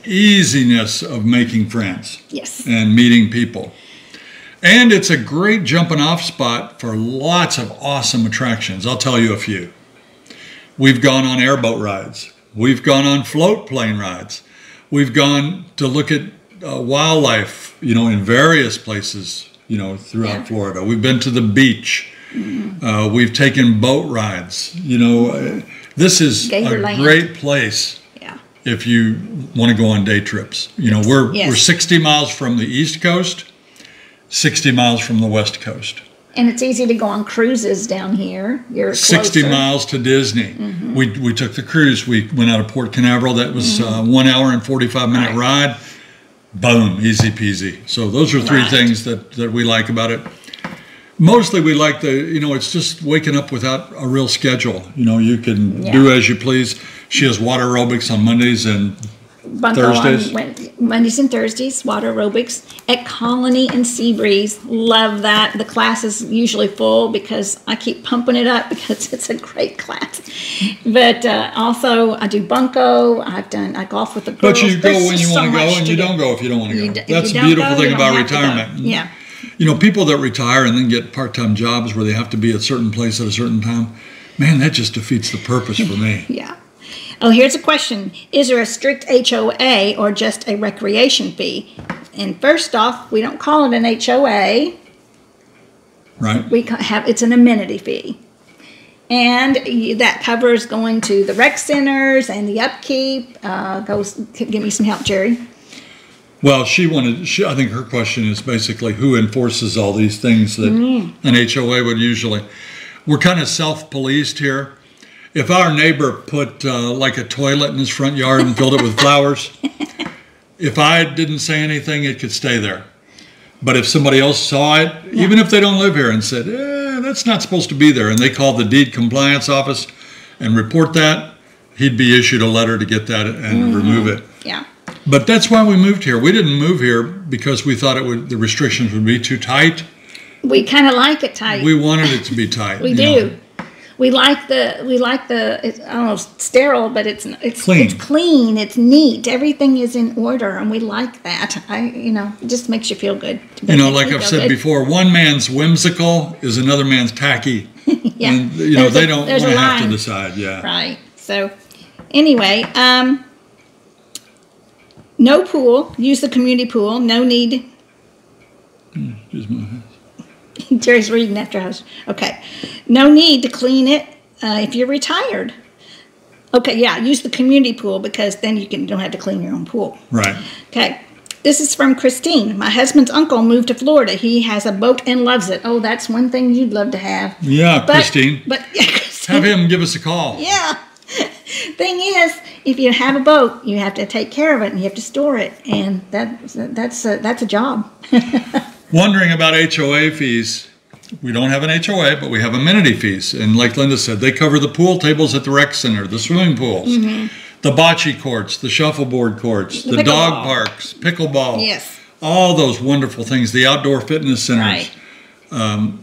easiness of making friends. Yes. And meeting people. And it's a great jumping off spot for lots of awesome attractions. I'll tell you a few. We've gone on airboat rides. We've gone on float plane rides. We've gone to look at uh, wildlife, you know, in various places, you know, throughout yeah. Florida. We've been to the beach. Mm-hmm. uh, we've taken boat rides, you know. Mm-hmm. This is Gator a land. great place yeah. if you want to go on day trips. You know, we're yes. we're sixty miles from the East Coast, sixty miles from the West Coast. And it's easy to go on cruises down here. You're sixty miles to Disney. Mm-hmm. We we took the cruise. We went out of Port Canaveral. That was mm-hmm. uh, one hour and forty-five minute right. ride. Boom, easy peasy. So those are three right. things that, that we like about it. Mostly we like the, you know, it's just waking up without a real schedule. You know, you can yeah. do as you please. She has water aerobics on Mondays and Bunko Thursdays. Mondays and Thursdays, water aerobics at Colony and Sea Breeze. Love that. The class is usually full because I keep pumping it up because it's a great class. But uh, also I do bunko. I've done, I golf with the girls. But you go There's when you want so to go and you do. don't go if you don't want to go. D- That's the beautiful go, thing about retirement. Yeah. You know, people that retire and then get part-time jobs where they have to be at a certain place at a certain time, man, that just defeats the purpose for me. Yeah. Oh, here's a question. Is there a strict H O A or just a recreation fee? And first off, we don't call it an H O A. Right. We have it's an amenity fee. And that covers going to the rec centers and the upkeep. Uh, goes, give me some help, Jerry. Well, she wanted, she, I think her question is basically who enforces all these things that mm. an H O A would usually. We're kind of self-policed here. If our neighbor put uh, like a toilet in his front yard and filled it with flowers, if I didn't say anything, it could stay there. But if somebody else saw it, yeah. even if they don't live here, and said, eh, that's not supposed to be there, and they called the deed compliance office and report that, he'd be issued a letter to get that and mm-hmm. remove it. Yeah. But that's why we moved here. We didn't move here because we thought it would, the restrictions would be too tight. We kind of like it tight. We wanted it to be tight. we do. Know. We like the we like the it's, I don't know sterile, but it's it's clean. It's clean. It's neat. Everything is in order, and we like that. I you know it just makes you feel good. You know, like I've said good. before, one man's whimsical is another man's tacky. yeah. And, you know there's they a, don't want to have to decide. Yeah. Right. So, anyway. um... No pool. Use the community pool. No need. Here's my house. Jerry's reading after house. Okay. No need to clean it uh, if you're retired. Okay, yeah. Use the community pool because then you can don't have to clean your own pool. Right. Okay. This is from Christine. My husband's uncle moved to Florida. He has a boat and loves it. Oh, that's one thing you'd love to have. Yeah, but, Christine. But yeah, Have him give us a call. Yeah. Thing is, if you have a boat, you have to take care of it and you have to store it, and that that's a, that's a job. Wondering about H O A fees. We don't have an H O A, but we have amenity fees, and like Linda said, they cover the pool tables at the rec center, the swimming pools, mm-hmm. the bocce courts, the shuffleboard courts, the, the dog ball. parks, pickleball, yes, all those wonderful things, the outdoor fitness centers, right. um,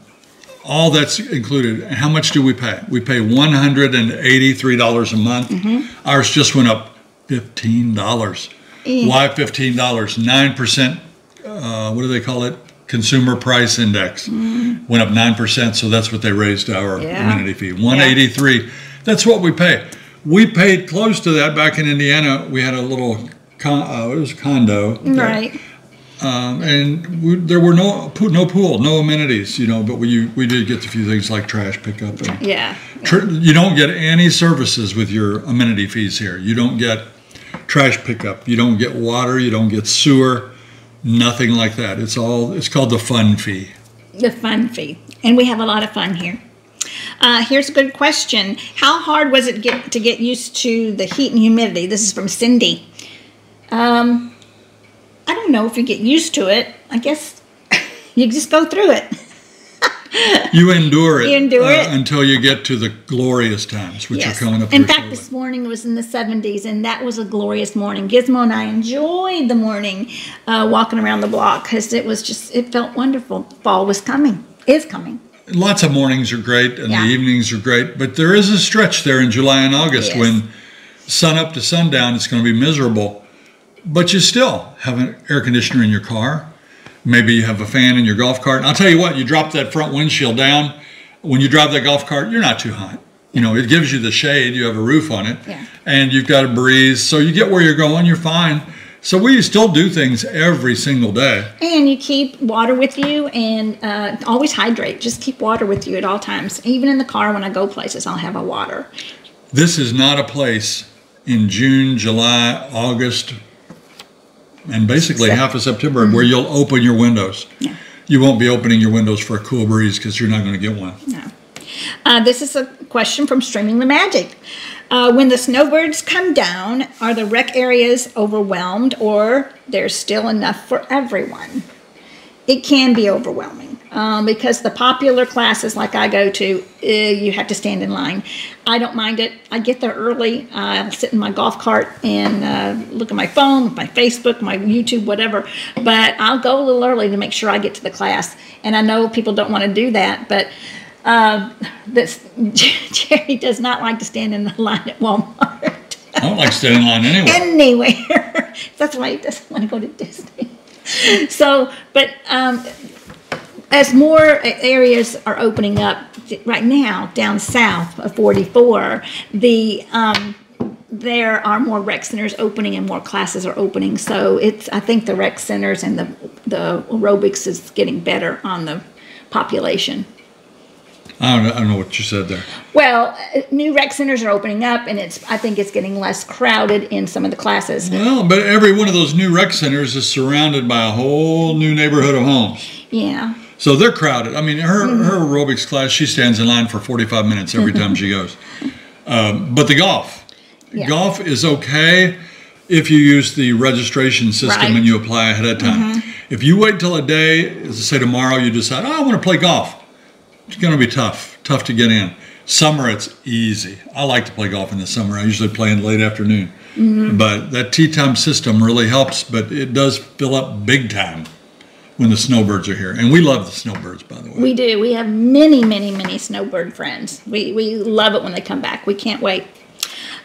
all that's included. How much do we pay? We pay one hundred eighty-three dollars a month. Mm-hmm. Ours just went up fifteen dollars. Mm. Why fifteen dollars? nine percent, uh, what do they call it? Consumer Price Index. Mm-hmm. Went up nine percent, so that's what they raised our yeah. amenity fee. one hundred eighty-three dollars. Yeah. That's what we pay. We paid close to that back in Indiana. We had a little, con uh, it was a condo. Right. There. Um, and we, there were no no pool, no amenities, you know. But we we did get a few things like trash pickup. And yeah. Tr you don't get any services with your amenity fees here. You don't get trash pickup. You don't get water. You don't get sewer. Nothing like that. It's all. It's called the fun fee. The fun fee, and we have a lot of fun here. Uh, here's a good question: how hard was it get to get used to the heat and humidity? This is from Cindy. Um. I don't know if you get used to it. I guess you just go through it. you endure it. You endure uh, it. Until you get to the glorious times, which yes. are coming up. In fact, shortly. This morning it was in the seventies, and that was a glorious morning. Gizmo and I enjoyed the morning uh, walking around the block because it was just, it felt wonderful. Fall was coming, is coming. Lots of mornings are great, and yeah. the evenings are great, but there is a stretch there in July and August yes. when sun up to sundown, it's going to be miserable. But you still have an air conditioner in your car. Maybe you have a fan in your golf cart. And I'll tell you what, you drop that front windshield down. When you drive that golf cart, you're not too hot. You know, it gives you the shade. You have a roof on it. Yeah. And you've got a breeze. So you get where you're going. You're fine. So we still do things every single day. And you keep water with you and uh, always hydrate. Just keep water with you at all times. Even in the car when I go places, I'll have a water. This is not a place in June, July, August, and basically Except. half of September mm-hmm. where you'll open your windows. Yeah. You won't be opening your windows for a cool breeze because you're not going to get one. No. Uh, this is a question from Streaming the Magic. Uh, when the snowbirds come down, are the rec areas overwhelmed or there's still enough for everyone? It can be overwhelming um, because the popular classes like I go to, uh, you have to stand in line. I don't mind it. I get there early. Uh, I'll sit in my golf cart and uh, look at my phone, my Facebook, my YouTube, whatever. But I'll go a little early to make sure I get to the class. And I know people don't want to do that, but uh, this, Jerry does not like to stand in the line at Walmart. I don't like standing in line anywhere. Anywhere. That's why he doesn't want to go to Disney. So, but um, as more areas are opening up right now down south of forty-four, the um, there are more rec centers opening and more classes are opening. So it's I think the rec centers and the the aerobics is getting better on the population. I don't know, I don't know what you said there. Well, new rec centers are opening up, and it's I think it's getting less crowded in some of the classes. Well, but every one of those new rec centers is surrounded by a whole new neighborhood of homes. Yeah. So they're crowded. I mean, her, mm-hmm. her aerobics class, she stands in line for forty-five minutes every time she goes. Um, but the golf. Yeah. Golf is okay if you use the registration system right. and you apply ahead of time. Mm-hmm. If you wait till a day, as I say tomorrow, you decide, oh, I want to play golf. It's going to be tough, tough to get in. Summer, it's easy. I like to play golf in the summer. I usually play in late afternoon. Mm-hmm. But that tea time system really helps, but it does fill up big time when the snowbirds are here. And we love the snowbirds, by the way. We do. We have many, many, many snowbird friends. We, we love it when they come back. We can't wait.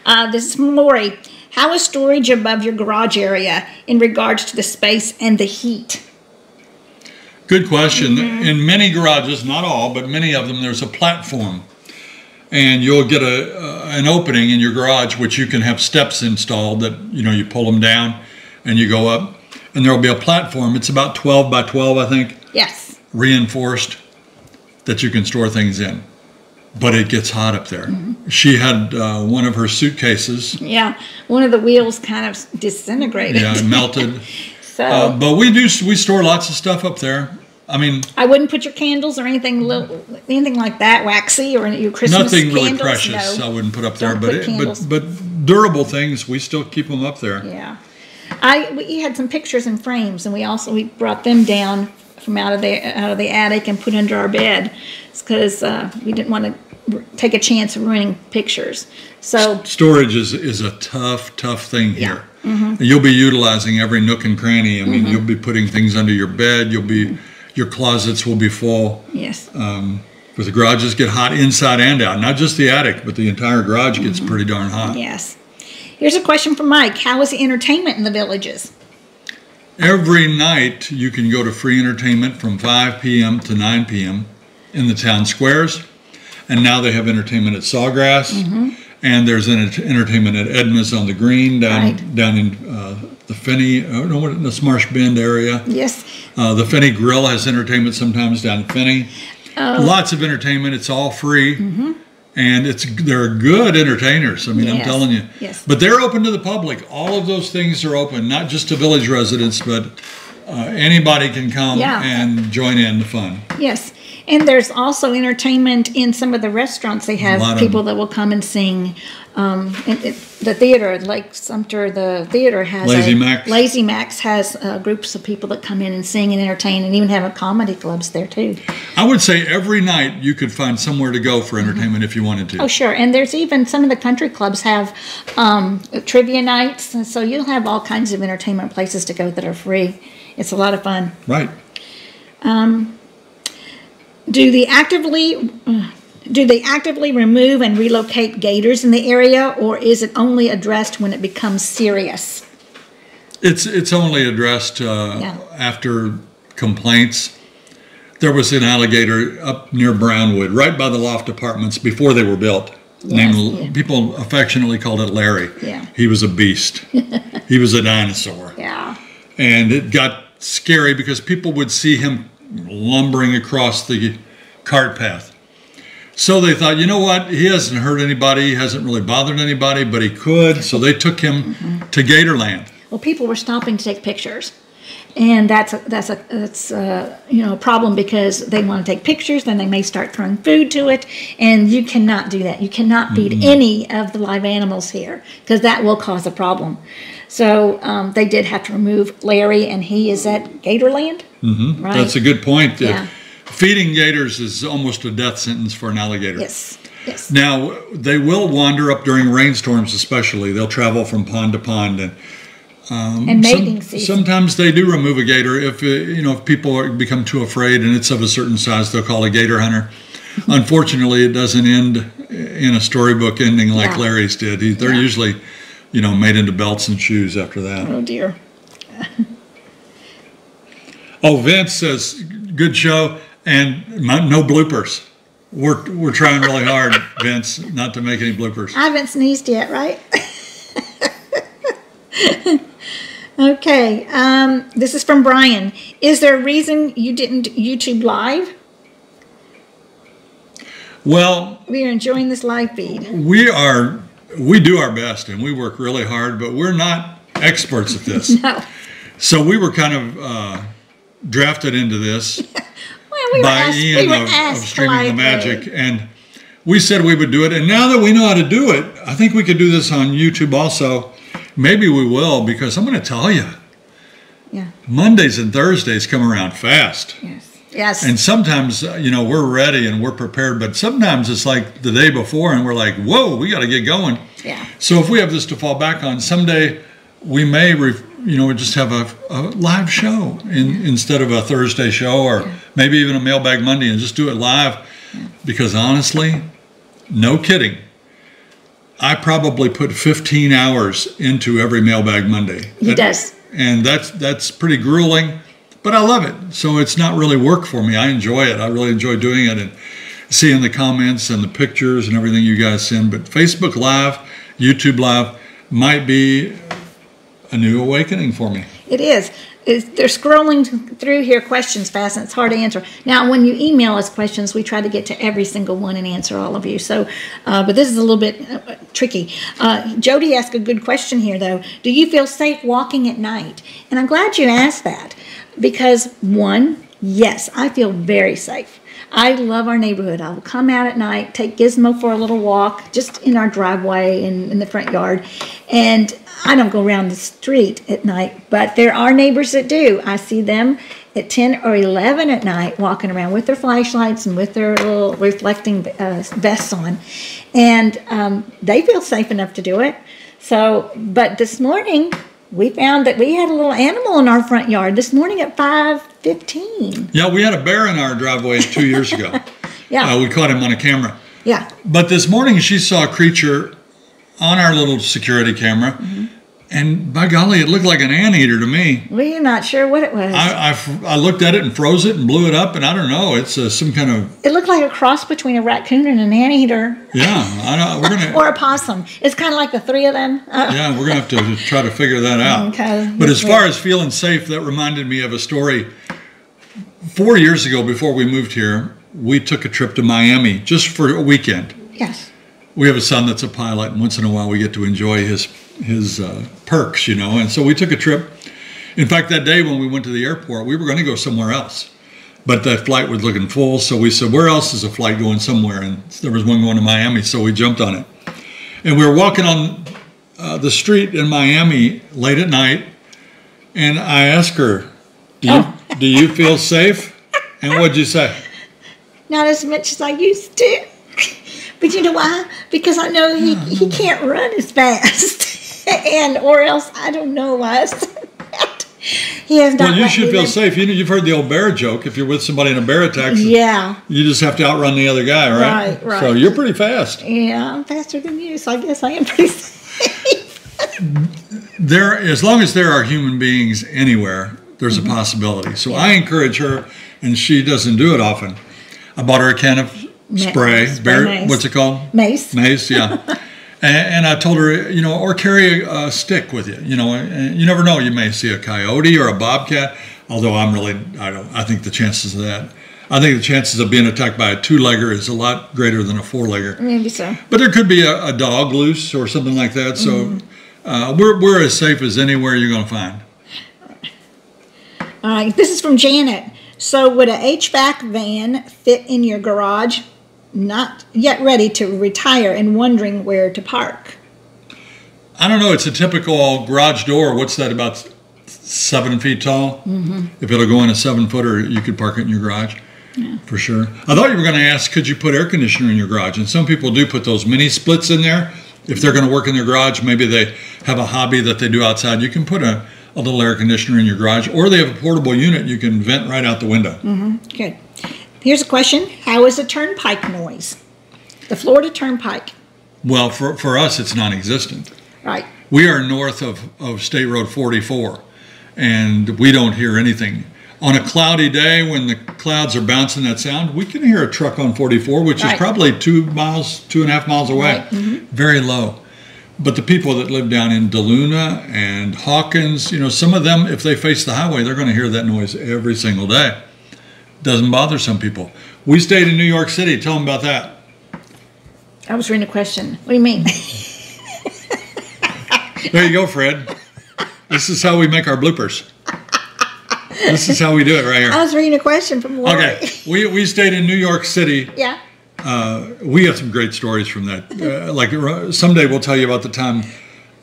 Uh, this is from Lori. How is storage above your garage area in regards to the space and the heat? Good question. Mm-hmm. In many garages, not all, but many of them, there's a platform. And you'll get a uh, an opening in your garage, which you can have steps installed that, you know, you pull them down and you go up. And there'll be a platform. It's about twelve by twelve, I think. Yes. Reinforced that you can store things in. But it gets hot up there. Mm-hmm. She had uh, one of her suitcases. Yeah. One of the wheels kind of disintegrated. Yeah, melted. So. Uh, but we do we store lots of stuff up there. I mean, I wouldn't put your candles or anything, little, anything like that, waxy or your Christmas nothing candles. Nothing really precious. No. I wouldn't put up there, but, put it, but but durable things, we still keep them up there. Yeah, I we had some pictures in frames, and we also we brought them down from out of the out of the attic and put under our bed because uh, we didn't want to take a chance of ruining pictures. So storage is is a tough tough thing here. Yeah. Mm-hmm. You'll be utilizing every nook and cranny. I mean, mm-hmm. you'll be putting things under your bed. You'll be, your closets will be full. Yes. Um, because the garages get hot inside and out. Not just the attic, but the entire garage mm-hmm. gets pretty darn hot. Yes. Here's a question from Mike. How is the entertainment in the villages? Every night you can go to free entertainment from five P M to nine P M in the town squares. And now they have entertainment at Sawgrass. Mm-hmm. And there's an entertainment at Edna's on the Green down right. down in uh, the Finney, oh, no, in the Marsh Bend area. Yes. Uh, the Finney Grill has entertainment sometimes down at Finney. Oh. Lots of entertainment. It's all free, mm-hmm. and it's they're good entertainers. I mean, yes. I'm telling you. Yes. But they're open to the public. All of those things are open, not just to village residents, but uh, anybody can come yeah. and join in the fun. Yes. And there's also entertainment in some of the restaurants. They have people that will come and sing. Um, and it, the theater, Lake Sumter, the theater has Lazy a, Max. Lazy Max has uh, groups of people that come in and sing and entertain, and even have a comedy clubs there too. I would say every night you could find somewhere to go for entertainment mm-hmm. if you wanted to. Oh sure, and there's even some of the country clubs have um, trivia nights, and so you'll have all kinds of entertainment places to go that are free. It's a lot of fun. Right. Um. Do they actively do they actively remove and relocate gators in the area, or is it only addressed when it becomes serious? It's it's only addressed uh, yeah. after complaints. There was an alligator up near Brownwood, right by the loft apartments before they were built. Yes, named, yeah. People affectionately called it Larry. Yeah. He was a beast. He was a dinosaur. Yeah. And it got scary because people would see him lumbering across the cart path. So they thought, you know what, he hasn't hurt anybody, he hasn't really bothered anybody, but he could. So they took him mm-hmm. to Gatorland. Well, people were stopping to take pictures. And that's a, that's a that's a, you know, a problem because they want to take pictures, then they may start throwing food to it, and you cannot do that. You cannot feed mm-hmm. any of the live animals here because that will cause a problem. So um, they did have to remove Larry, and he is at Gatorland. Mm-hmm. Right? That's a good point. Yeah. Feeding gators is almost a death sentence for an alligator. Yes. Yes. Now they will wander up during rainstorms, especially. They'll travel from pond to pond and. Um, and mating some, season. Sometimes they do remove a gator if you know if people are, become too afraid and it's of a certain size. They'll call a gator hunter. Unfortunately, it doesn't end in a storybook ending like yeah. Larry's did. He, they're yeah. usually, you know, made into belts and shoes after that. Oh dear. Oh, Vince says good show and my, no bloopers. We're we're trying really hard, Vince, not to make any bloopers. I haven't sneezed yet, right? Okay, um, this is from Brian. Is there a reason you didn't YouTube live? Well, we are enjoying this live feed. We are, we do our best and we work really hard, but we're not experts at this. No. So we were kind of uh, drafted into this well, we by were asked, Ian we were of, of Streaming the Magic. Feed. And we said we would do it. And now that we know how to do it, I think we could do this on YouTube also. Maybe we will, because I'm going to tell you, yeah. Mondays and Thursdays come around fast. Yes. Yes. And sometimes, you know, we're ready and we're prepared, but sometimes it's like the day before and we're like, whoa, we got to get going. Yeah. So if we have this to fall back on, someday we may, you know, just have a, a live show in, instead of a Thursday show or yeah. maybe even a Mailbag Monday and just do it live yeah. because honestly, no kidding. I probably put fifteen hours into every Mailbag Monday. He that, does. And that's that's pretty grueling, but I love it. So it's not really work for me. I enjoy it. I really enjoy doing it and seeing the comments and the pictures and everything you guys send. But Facebook Live, YouTube Live might be a new awakening for me. It is. It's, they're scrolling through here questions fast, and it's hard to answer. Now, when you email us questions, we try to get to every single one and answer all of you. So, uh, but this is a little bit uh, tricky. Uh, Jody asked a good question here, though. Do you feel safe walking at night? And I'm glad you asked that because, one, yes, I feel very safe. I love our neighborhood. I will come out at night, take Gizmo for a little walk, just in our driveway and in the front yard. And I don't go around the street at night, but there are neighbors that do. I see them at ten or eleven at night walking around with their flashlights and with their little reflecting uh, vests on. And um, they feel safe enough to do it. So, but this morning, we found that we had a little animal in our front yard this morning at five fifteen. Yeah, we had a bear in our driveway two years ago. Yeah. Uh, we caught him on a camera. Yeah. But this morning she saw a creature on our little security camera, mm-hmm. and by golly, it looked like an anteater to me. We're not sure what it was. I, I, I looked at it and froze it and blew it up, and I don't know. It's uh, some kind of... It looked like a cross between a raccoon and an anteater. Yeah. I know, we're gonna, or a possum. It's kind of like the three of them. Yeah, we're going to have to try to figure that out. Okay. But as far as feeling safe, that reminded me of a story. Four years ago, before we moved here, we took a trip to Miami just for a weekend. Yes. We have a son that's a pilot, and once in a while we get to enjoy his his uh, perks, you know. And so we took a trip. In fact, that day when we went to the airport, we were going to go somewhere else. But that flight was looking full, so we said, where else is a flight going somewhere? And there was one going to Miami, so we jumped on it. And we were walking on uh, the street in Miami late at night, and I asked her, do you, oh. do you feel safe? And what'd you say? Not as much as I used to. But you know why? Because I know he, he can't run as fast, and or else I don't know why I said that. He has not. Well, you should feel safe. You know, you've heard the old bear joke. If you're with somebody in a bear attack, yeah, you just have to outrun the other guy, right? Right, right. So you're pretty fast. Yeah, I'm faster than you, so I guess I am pretty safe. There, as long as there are human beings anywhere, there's mm-hmm. a possibility. So yeah. I encourage her, and she doesn't do it often. I bought her a can of spray, spray bear, mace. What's it called? Mace. Mace, yeah. and, and I told her, you know, or carry a, a stick with you. You know, and you never know. You may see a coyote or a bobcat, although I'm really, I don't, I think the chances of that, I think the chances of being attacked by a two-legger is a lot greater than a four-legger. Maybe so. But there could be a, a dog loose or something like that. So mm. uh, we're, we're as safe as anywhere you're going to find. All right. This is from Janet. So would an H V A C van fit in your garage? Not yet ready to retire and wondering where to park. I don't know. It's a typical garage door. What's that, about seven feet tall? Mm-hmm. If it'll go in a seven-footer, you could park it in your garage, yeah. for sure. I thought you were going to ask, could you put air conditioner in your garage? And some people do put those mini splits in there. If they're going to work in their garage, maybe they have a hobby that they do outside. You can put a, a little air conditioner in your garage, or they have a portable unit you can vent right out the window. Mm-hmm. Good. Here's a question. How is a turnpike noise? The Florida Turnpike. Well, for, for us, it's non-existent. Right. We are north of, of State Road forty-four, and we don't hear anything. On a cloudy day when the clouds are bouncing that sound, we can hear a truck on forty-four, which right. is probably two miles, two and a half miles away. Right. Mm-hmm. Very low. But the people that live down in DeLuna and Hawkins, you know, some of them, if they face the highway, they're going to hear that noise every single day. Doesn't bother some people. We stayed in New York City. Tell them about that. I was reading a question. What do you mean? There you go, Fred. This is how we make our bloopers. This is how we do it right here. I was reading a question from Lori. Okay. We, we stayed in New York City. Yeah. Uh, we have some great stories from that. Uh, like someday we'll tell you about the time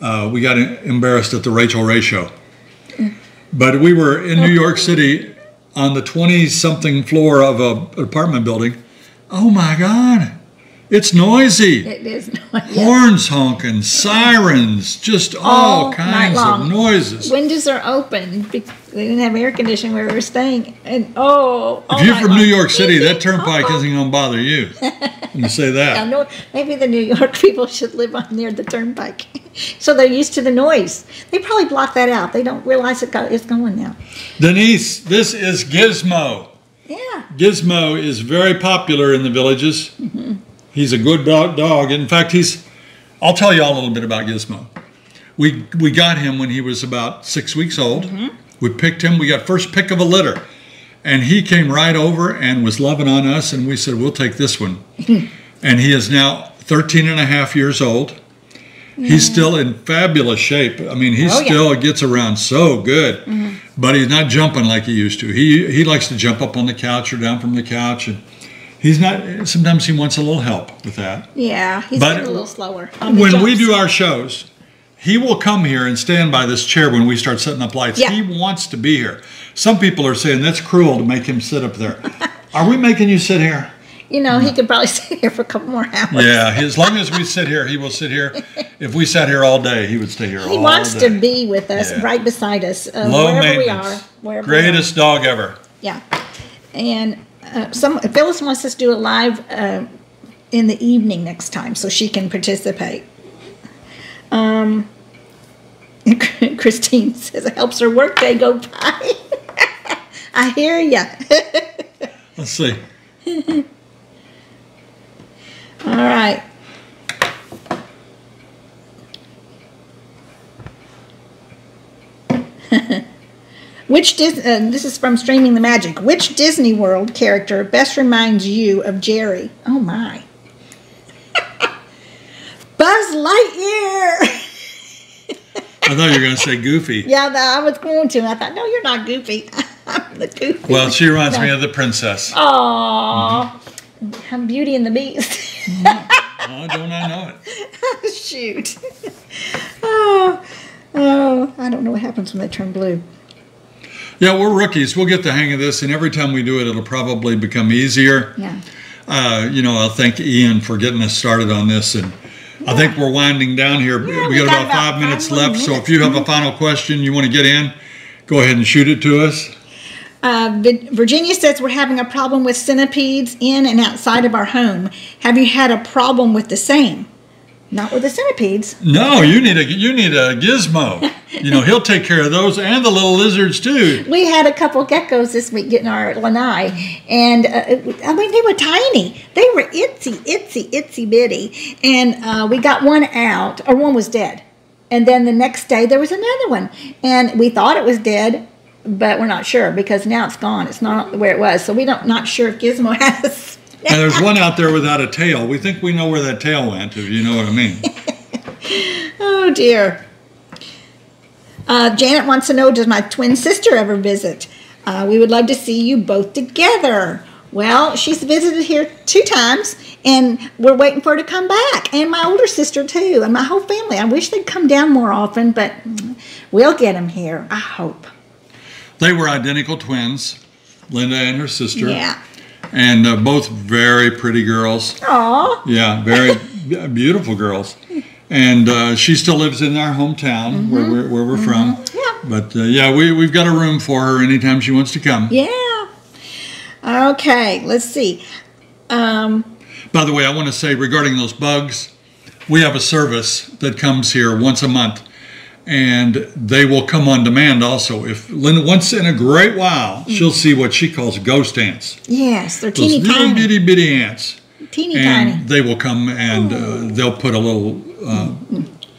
uh, we got embarrassed at the Rachel Ray show. But we were in New York City on the twenty-something floor of a apartment building. Oh my God, it's noisy. It is noisy. Horns honking, sirens, just all, all kinds of noises. Windows are open. They didn't have air conditioning where we were staying. And oh, if you're from New York City, that turnpike isn't going to bother you. You say that. I know, maybe the New York people should live on near the turnpike. So they're used to the noise. They probably block that out. They don't realize it go, it's going now. Denise, this is Gizmo. Yeah. Gizmo is very popular in the villages. Mm-hmm. He's a good dog, dog. In fact, he's, I'll tell you all a little bit about Gizmo. We, we got him when he was about six weeks old. Mm-hmm. We picked him. We got first pick of a litter. And he came right over and was loving on us, and we said, we'll take this one. And he is now thirteen and a half years old. Mm-hmm. He's still in fabulous shape. I mean, he oh, still yeah. gets around so good, mm-hmm. but he's not jumping like he used to. He he likes to jump up on the couch or down from the couch, and he's not. Sometimes he wants a little help with that. Yeah, he's but a little slower. When we do our shows, he will come here and stand by this chair when we start setting up lights. Yeah. He wants to be here. Some people are saying that's cruel to make him sit up there. Are we making you sit here? You know, he could probably sit here for a couple more hours. Yeah, as long as we sit here, he will sit here. If we sat here all day, he would stay here all day. He wants to be with us, yeah. right beside us, uh, Low wherever we are. Wherever Greatest we are. Dog ever. Yeah. And uh, some Phyllis wants us to do it live uh, in the evening next time so she can participate. Um, Christine says it helps her work day go by. I hear ya. Let's see. All right. Which Dis uh, this is from Streaming the Magic. Which Disney World character best reminds you of Jerry? Oh my. Buzz Lightyear. I thought you were going to say Goofy. Yeah, no, I was going to. I thought, no, you're not Goofy. I'm the Goofy. Well, she reminds no. me of the princess. Aww. Mm-hmm. I'm Beauty and the Beast. Oh, don't I know it? Shoot. Oh, oh, I don't know what happens when they turn blue. Yeah, we're rookies. We'll get the hang of this, and every time we do it, it'll probably become easier. Yeah. Uh, you know, I'll thank Ian for getting us started on this, and yeah. I think we're winding down here. Yeah, we, we got, got about, about five, five minutes left, minutes. So if you have a final question you want to get in, go ahead and shoot it to us. Uh, Virginia says we're having a problem with centipedes in and outside of our home. Have you had a problem with the same? Not with the centipedes. No, you need a you need a gizmo. You know, he'll take care of those and the little lizards too. We had a couple geckos this week getting our lanai, and uh, I mean they were tiny. They were itsy, itsy, itsy bitty, and uh, we got one out, or one was dead, and then the next day there was another one, and we thought it was dead. But we're not sure because now it's gone. It's not where it was. So we're not, not sure if Gizmo has. And there's one out there without a tail. We think we know where that tail went, if you know what I mean. Oh, dear. Uh, Janet wants to know, does my twin sister ever visit? Uh, we would love to see you both together. Well, she's visited here two times, and we're waiting for her to come back. And my older sister, too, and my whole family. I wish they'd come down more often, but we'll get them here, I hope. They were identical twins, Linda and her sister. Yeah. And uh, both very pretty girls. Aw. Yeah, very beautiful girls. And uh, she still lives in our hometown mm-hmm. where we're, where we're mm-hmm. from. Yeah. But uh, yeah, we, we've got a room for her anytime she wants to come. Yeah. Okay, let's see. Um, By the way, I want to say regarding those bugs, we have a service that comes here once a month. And they will come on demand also. If Linda, once in a great while, mm. she'll see what she calls ghost ants. Yes, they're teeny Those tiny. Those little bitty bitty ants. Teeny and tiny. They will come and uh, they'll put a little, uh,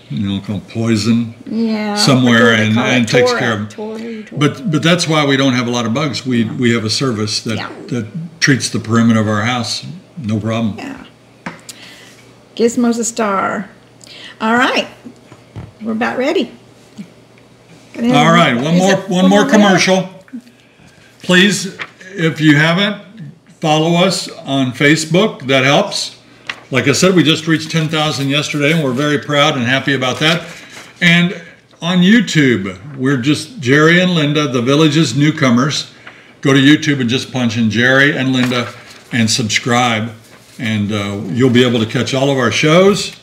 you know, called poison yeah, somewhere and, and takes care of them. Tori, tori. But, but that's why we don't have a lot of bugs. We, yeah. we have a service that, yeah. that treats the perimeter of our house. No problem. Yeah. Gizmo's a star. All right. We're about ready. And all right, one more it, one more commercial. Out. Please, if you haven't, follow us on Facebook. That helps. Like I said, we just reached ten thousand yesterday, and we're very proud and happy about that. And on YouTube, we're just Jerry and Linda, the Village's Newcomers. Go to YouTube and just punch in Jerry and Linda and subscribe, and uh, you'll be able to catch all of our shows.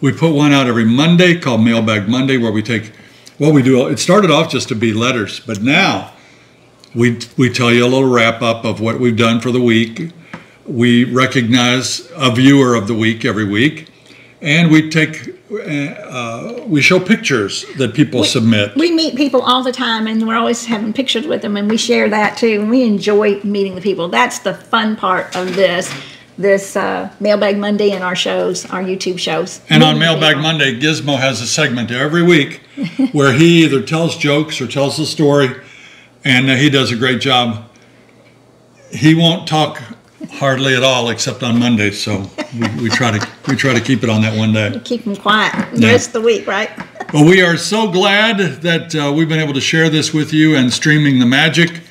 We put one out every Monday called Mailbag Monday, where we take what well, we do. It started off just to be letters, but now we we tell you a little wrap up of what we've done for the week. We recognize a viewer of the week every week, and we take uh, we show pictures that people we, submit. We meet people all the time, and we're always having pictures with them, and we share that too. And we enjoy meeting the people. That's the fun part of this. This uh, Mailbag Monday and our shows, our YouTube shows. And on Mailbag Monday, Gizmo has a segment every week where he either tells jokes or tells a story, and he does a great job. He won't talk Hardly at all, except on Mondays. So we, we try to we try to keep it on that one day. Keep them quiet the yeah. rest of the week, right? Well, we are so glad that uh, we've been able to share this with you and Streaming the Magic.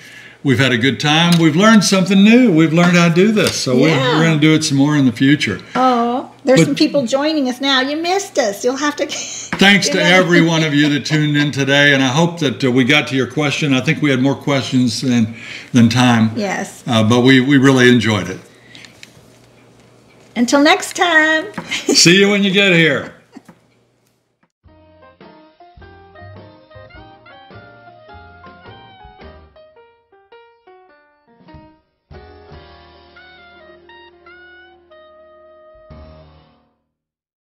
We've had a good time. We've learned something new. We've learned how to do this. So yeah. we're, we're going to do it some more in the future. Oh, there's but, some people joining us now. You missed us. You'll have to. Thanks to every one of you that tuned in today. And I hope that uh, we got to your question. I think we had more questions than, than time. Yes. Uh, but we, we really enjoyed it. Until next time. See you when you get here.